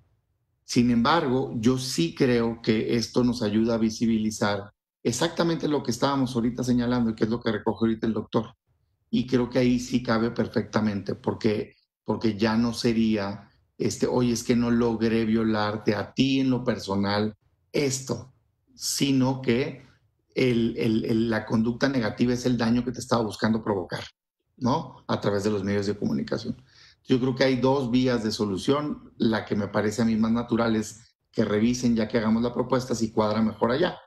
Sin embargo, yo sí creo que esto nos ayuda a visibilizar exactamente lo que estábamos ahorita señalando y que es lo que recoge ahorita el doctor. Y creo que ahí sí cabe perfectamente, porque ya no sería, oye, es que no logré violarte a ti en lo personal esto, sino que la conducta negativa es el daño que te estaba buscando provocar, ¿no? A través de los medios de comunicación. Yo creo que hay dos vías de solución. La que me parece a mí más natural es que revisen ya que hagamos la propuesta si cuadra mejor allá.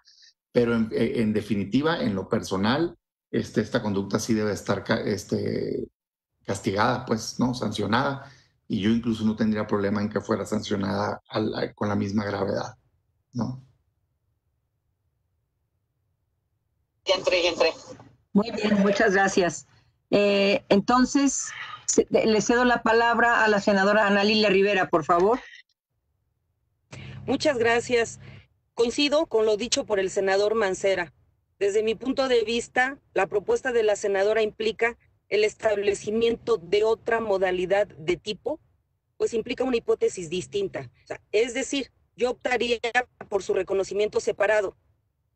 Pero en definitiva, en lo personal, esta conducta sí debe estar castigada, pues, ¿no? Sancionada. Y yo incluso no tendría problema en que fuera sancionada con la misma gravedad, ¿no? Ya entré. Muy bien, muchas gracias. Entonces, le cedo la palabra a la senadora Ana Lilia Rivera, por favor. Muchas gracias. Coincido con lo dicho por el senador Mancera. Desde mi punto de vista, la propuesta de la senadora implica el establecimiento de otra modalidad de tipo, pues implica una hipótesis distinta. O sea, es decir, yo optaría por su reconocimiento separado.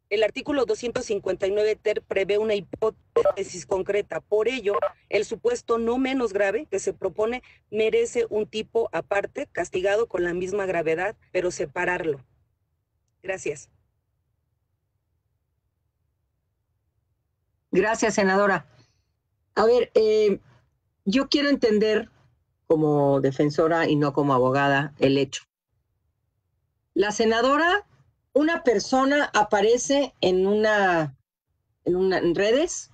El artículo 259 ter prevé una hipótesis concreta. Por ello, el supuesto no menos grave que se propone merece un tipo aparte, castigado con la misma gravedad, pero separarlo. Gracias. Gracias, senadora. A ver, yo quiero entender como defensora y no como abogada el hecho. La senadora... Una persona aparece en redes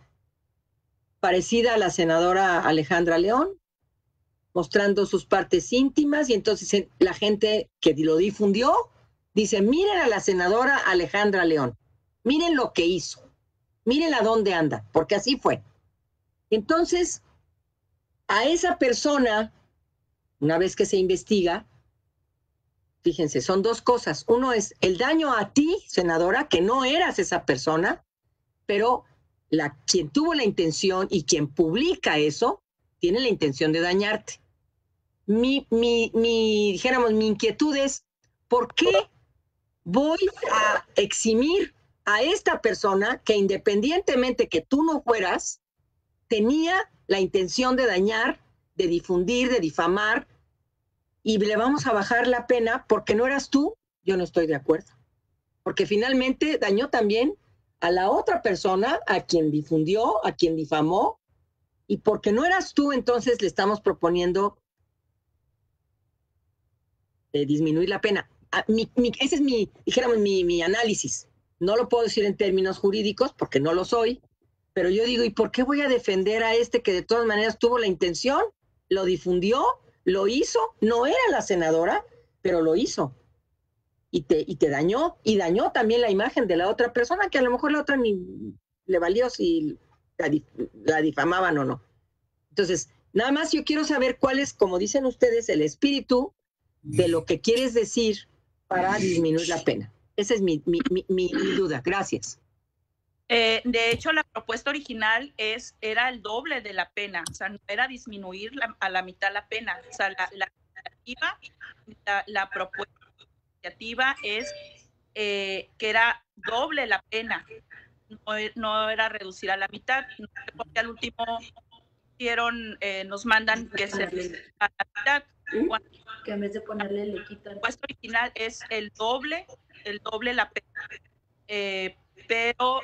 parecida a la senadora Alejandra León, mostrando sus partes íntimas, y entonces la gente que lo difundió dice, miren a la senadora Alejandra León, miren lo que hizo, miren a dónde anda, porque así fue. Entonces, a esa persona, una vez que se investiga, fíjense, son dos cosas. Uno es el daño a ti, senadora, que no eras esa persona, pero quien tuvo la intención y quien publica eso, tiene la intención de dañarte. Mi inquietud es, ¿por qué voy a eximir a esta persona que independientemente que tú no fueras, tenía la intención de dañar, de difundir, de difamar, y le vamos a bajar la pena porque no eras tú? Yo no estoy de acuerdo. Porque finalmente dañó también a la otra persona, a quien difundió, a quien difamó, y porque no eras tú, entonces le estamos proponiendo disminuir la pena. Ese es mi análisis. No lo puedo decir en términos jurídicos porque no lo soy, pero yo digo, ¿y por qué voy a defender a este que de todas maneras tuvo la intención, lo difundió, lo hizo? No era la senadora, pero lo hizo. Y te dañó. Y dañó también la imagen de la otra persona, que a lo mejor la otra ni le valió si la difamaban o no. Entonces, nada más yo quiero saber cuál es, como dicen ustedes, el espíritu de lo que quieres decir para disminuir la pena. Esa es mi duda. Gracias. De hecho, la propuesta original era el doble de la pena, o sea, no era disminuir a la mitad la pena. O sea, la propuesta iniciativa es que era doble la pena, no era reducir a la mitad. No sé por qué al último nos mandan que se reduzca a la mitad. Cuando, que en vez de ponerle le quitan. La propuesta original es el doble la pena. Pero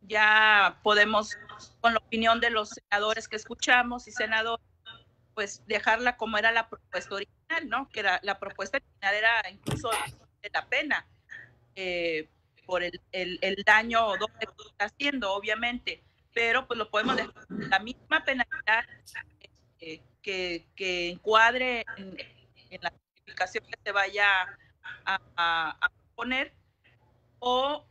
ya podemos, con la opinión de los senadores que escuchamos y senadores, pues dejarla como era la propuesta original, ¿no? Que la propuesta original era incluso de la pena. por el daño o doble que está haciendo, obviamente, pero pues lo podemos dejar la misma penalidad que encuadre en la aplicación que se vaya a poner, o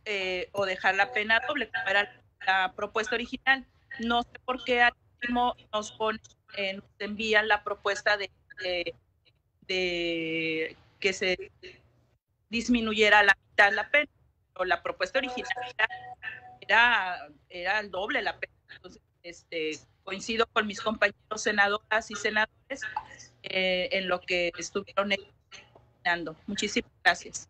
dejar la pena doble, como era la propuesta original. No sé por qué al último nos ponen, nos envían la propuesta de que se disminuyera la mitad la pena, o la propuesta original era el doble la pena. Entonces, coincido con mis compañeros senadoras y senadores en lo que estuvieron opinando. Muchísimas gracias.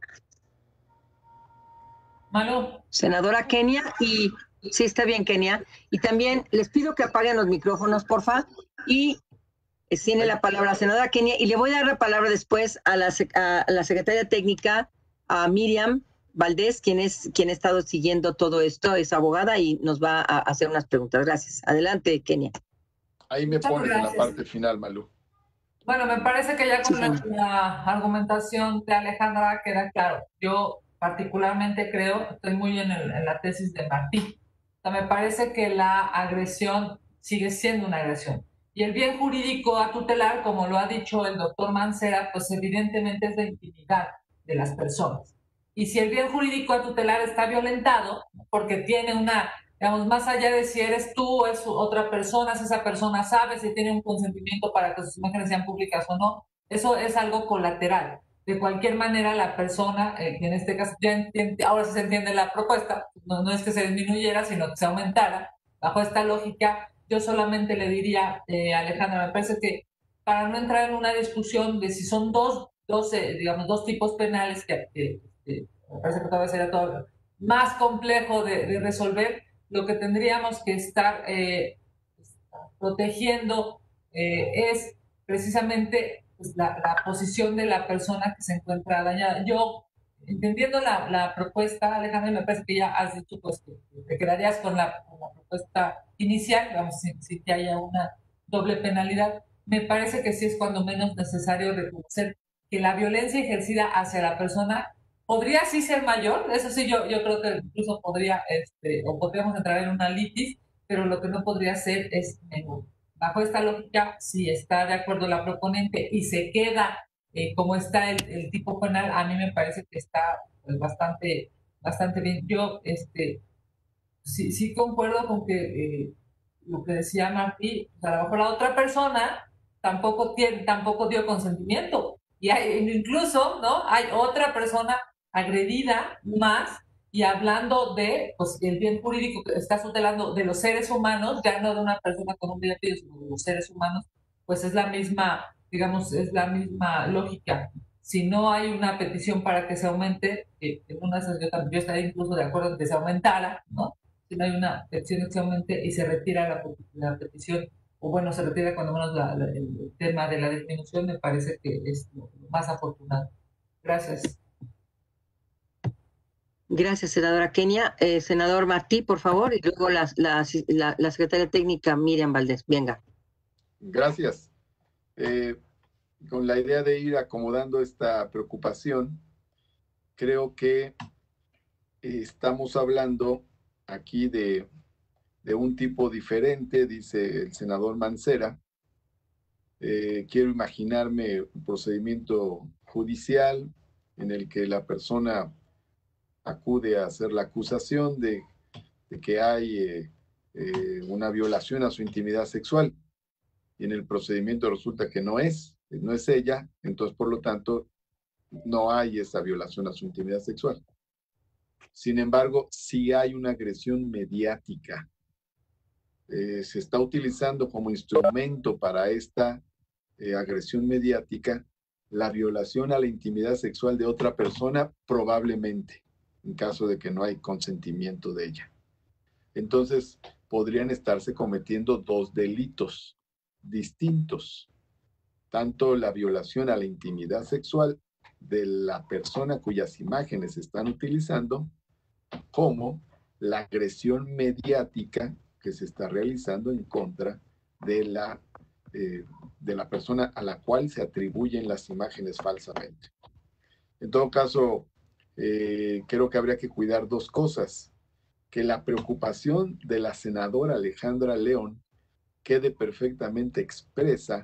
Malú. Senadora Kenia, y sí, está bien, Kenia. Y también les pido que apaguen los micrófonos, porfa, y tiene la palabra senadora Kenia, y le voy a dar la palabra después a la secretaria técnica, a Miriam Valdés, quien ha estado siguiendo todo esto, es abogada y nos va a hacer unas preguntas. Gracias. Adelante, Kenia. Ahí me pones en la parte final, Malú. Bueno, me parece que ya con la argumentación de Alejandra queda claro. Yo particularmente creo, estoy muy en la tesis de Martí. O sea, me parece que la agresión sigue siendo una agresión. Y el bien jurídico a tutelar, como lo ha dicho el doctor Mancera, pues evidentemente es la intimidad de las personas. Y si el bien jurídico a tutelar está violentado, porque tiene una, digamos, más allá de si eres tú o es otra persona, si esa persona sabe, si tiene un consentimiento para que sus imágenes sean públicas o no, eso es algo colateral. De cualquier manera, la persona, en este caso, ya entiende, ahora sí se entiende la propuesta, no es que se disminuyera, sino que se aumentara. Bajo esta lógica, yo solamente le diría, Alejandra, me parece que para no entrar en una discusión de si son dos tipos penales, que me parece que todavía será todo más complejo de resolver, lo que tendríamos que estar protegiendo es precisamente pues la posición de la persona que se encuentra dañada. Yo, entendiendo la propuesta, Alejandra, me parece que ya has dicho pues, que te quedarías con la propuesta inicial, vamos, si que haya una doble penalidad. Me parece que sí es cuando menos necesario reconocer que la violencia ejercida hacia la persona podría sí ser mayor, eso sí, yo creo que incluso podría, o podríamos entrar en una litis, pero lo que no podría ser es menor. Bajo esta lógica, si está de acuerdo la proponente y se queda como está el tipo penal, a mí me parece que está pues, bastante bien. Yo sí concuerdo con que lo que decía Martí, a lo mejor la otra persona tampoco dio consentimiento. Y hay, incluso ¿no? hay otra persona agredida más, y hablando de pues, el bien jurídico que está tutelando de los seres humanos, ya no de una persona con un delito, sino de los seres humanos, pues es la misma, digamos, es la misma lógica. Si no hay una petición para que se aumente, en una yo estaría incluso de acuerdo en que se aumentara, ¿no? Si no hay una petición que se aumente y se retira la petición, o bueno, se retira cuando menos el tema de la disminución, me parece que es lo más afortunado. Gracias. Gracias, senadora Kenia. Senador Martí, por favor, y luego la secretaria técnica Miriam Valdés. Venga. Gracias. Con la idea de ir acomodando esta preocupación, creo que estamos hablando aquí de un tipo diferente, dice el senador Mancera. Quiero imaginarme un procedimiento judicial en el que la persona acude a hacer la acusación de que hay una violación a su intimidad sexual, y en el procedimiento resulta que no es ella, entonces por lo tanto no hay esa violación a su intimidad sexual. Sin embargo, sí hay una agresión mediática. Se está utilizando como instrumento para esta agresión mediática la violación a la intimidad sexual de otra persona, probablemente, en caso de que no hay consentimiento de ella. Entonces, podrían estarse cometiendo dos delitos distintos, tanto la violación a la intimidad sexual de la persona cuyas imágenes se están utilizando, como la agresión mediática que se está realizando en contra de la persona a la cual se atribuyen las imágenes falsamente. En todo caso, creo que habría que cuidar dos cosas. Que la preocupación de la senadora Alejandra León quede perfectamente expresa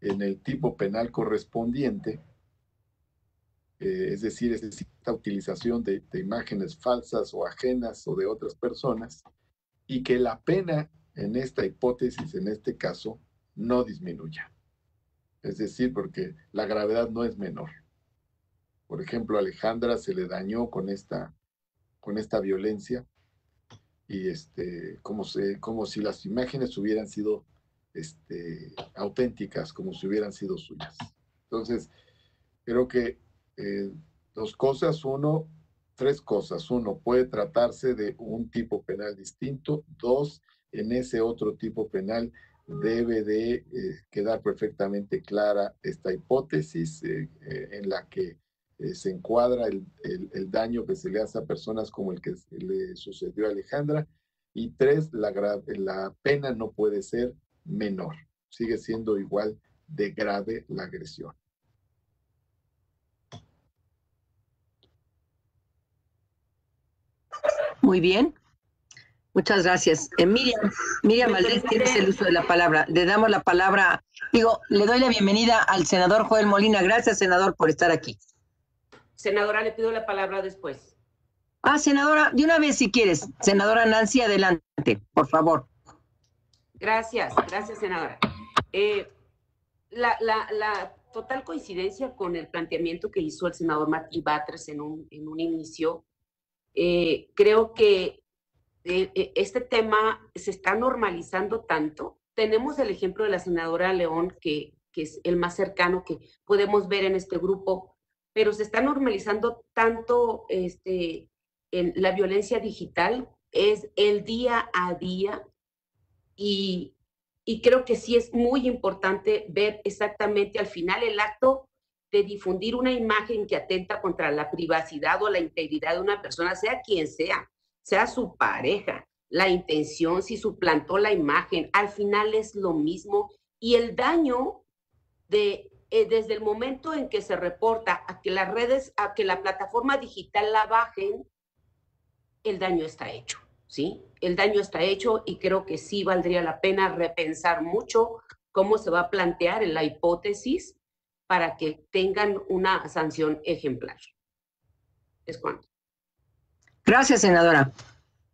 en el tipo penal correspondiente, es decir, esta utilización de imágenes falsas o ajenas o de otras personas, y que la pena en esta hipótesis, en este caso, no disminuya. Es decir, porque la gravedad no es menor. Por ejemplo, a Alejandra se le dañó con esta violencia, y como si las imágenes hubieran sido auténticas, como si hubieran sido suyas. Entonces, creo que tres cosas. Uno, puede tratarse de un tipo penal distinto. Dos, en ese otro tipo penal debe de quedar perfectamente clara esta hipótesis en la que se encuadra el daño que se le hace a personas como el que le sucedió a Alejandra. Y tres, la pena no puede ser menor. Sigue siendo igual de grave la agresión. Muy bien. Muchas gracias. Miriam Valdés, tienes el uso de la palabra. Le damos la palabra. Le doy la bienvenida al senador Joel Molina. Gracias, senador, por estar aquí. Senadora, le pido la palabra después. Ah, senadora, de una vez si quieres. Senadora Nancy, adelante, por favor. Gracias, senadora. La total coincidencia con el planteamiento que hizo el senador Martí Batres en un inicio. Creo que este tema se está normalizando tanto. Tenemos el ejemplo de la senadora León, que es el más cercano que podemos ver en este grupo, pero se está normalizando tanto en la violencia digital, es el día a día, y creo que sí es muy importante ver exactamente al final el acto de difundir una imagen que atenta contra la privacidad o la integridad de una persona, sea quien sea, sea su pareja, la intención, si suplantó la imagen, al final es lo mismo. Y el daño desde el momento en que se reporta a que la plataforma digital la bajen, el daño está hecho, ¿sí? El daño está hecho, y creo que sí valdría la pena repensar mucho cómo se va a plantear en la hipótesis para que tengan una sanción ejemplar. Es cuanto. Gracias, senadora.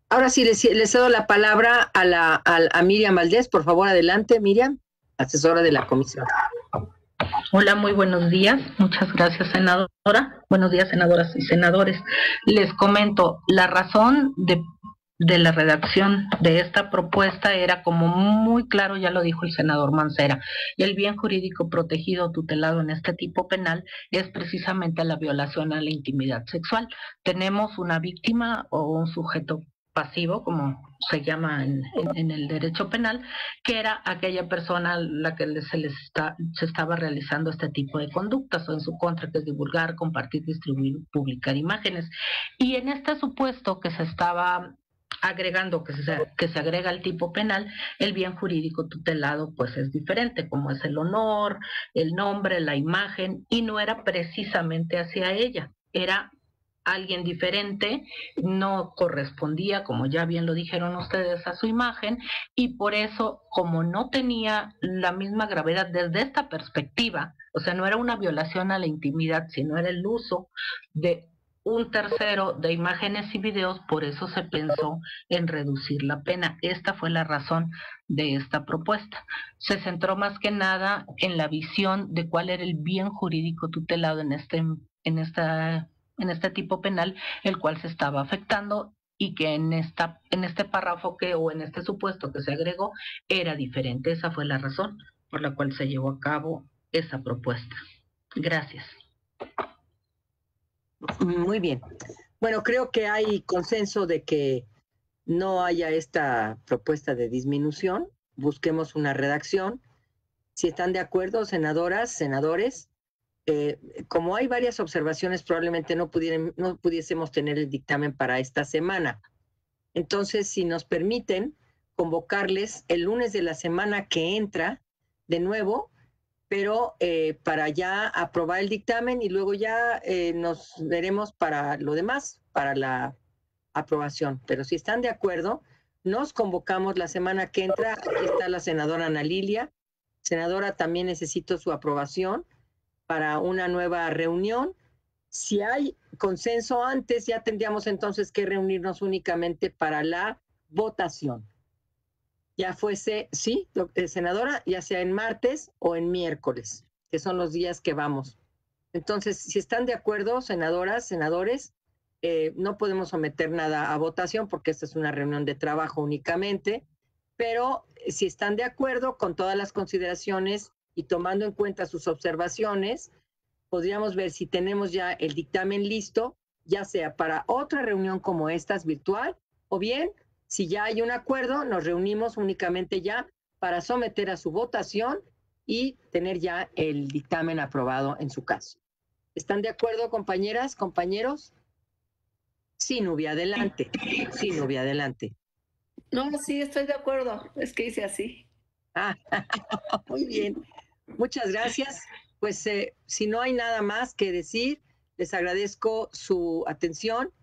Ahora sí, le cedo la palabra a Miriam Valdés. Por favor, adelante, Miriam, asesora de la comisión. Hola, muy buenos días. Muchas gracias, senadora. Buenos días, senadoras y senadores. Les comento, la razón de la redacción de esta propuesta era, como muy claro ya lo dijo el senador Mancera, el bien jurídico protegido tutelado en este tipo penal es precisamente la violación a la intimidad sexual. Tenemos una víctima o un sujeto pasivo, como se llama en el derecho penal, que era aquella persona a la que se estaba realizando este tipo de conductas o en su contra, que es divulgar, compartir, distribuir, publicar imágenes. Y en este supuesto que se estaba agregando, que se agrega al tipo penal, el bien jurídico tutelado pues es diferente, como es el honor, el nombre, la imagen, y no era precisamente hacia ella, era alguien diferente, no correspondía, como ya bien lo dijeron ustedes, a su imagen, y por eso, como no tenía la misma gravedad desde esta perspectiva, o sea, no era una violación a la intimidad, sino era el uso de un tercero de imágenes y videos, por eso se pensó en reducir la pena. Esta fue la razón de esta propuesta. Se centró más que nada en la visión de cuál era el bien jurídico tutelado en este tipo penal, el cual se estaba afectando, y que en este párrafo o en este supuesto que se agregó era diferente. Esa fue la razón por la cual se llevó a cabo esa propuesta. Gracias. Muy bien. Bueno, creo que hay consenso de que no haya esta propuesta de disminución. Busquemos una redacción. Si están de acuerdo, senadoras, senadores, como hay varias observaciones, probablemente no pudiésemos tener el dictamen para esta semana. Entonces, si nos permiten, convocarles el lunes de la semana que entra, de nuevo, pero para ya aprobar el dictamen y luego ya nos veremos para lo demás, para la aprobación. Pero si están de acuerdo, nos convocamos la semana que entra. Aquí está la senadora Ana Lilia. Senadora, también necesito su aprobación para una nueva reunión. Si hay consenso antes, ya tendríamos entonces que reunirnos únicamente para la votación. Ya fuese, sí, senadora, ya sea en martes o en miércoles, que son los días que vamos. Entonces, si están de acuerdo, senadoras, senadores, no podemos someter nada a votación porque esta es una reunión de trabajo únicamente, pero si están de acuerdo con todas las consideraciones y tomando en cuenta sus observaciones, podríamos ver si tenemos ya el dictamen listo, ya sea para otra reunión como estas virtual, o bien, si ya hay un acuerdo, nos reunimos únicamente ya para someter a su votación y tener ya el dictamen aprobado en su caso. ¿Están de acuerdo, compañeras, compañeros? Sí, Nubia, adelante. Sí, Nubia, adelante. No, sí, estoy de acuerdo. Es que hice así. Ah, muy bien. Muchas gracias. Pues si no hay nada más que decir, les agradezco su atención.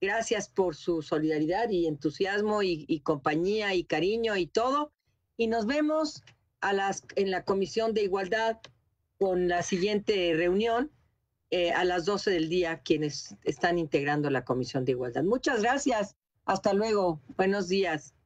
Gracias por su solidaridad y entusiasmo y compañía y cariño y todo. Y nos vemos en la Comisión de Igualdad con la siguiente reunión a las 12 del día, quienes están integrando la Comisión de Igualdad. Muchas gracias. Hasta luego. Buenos días.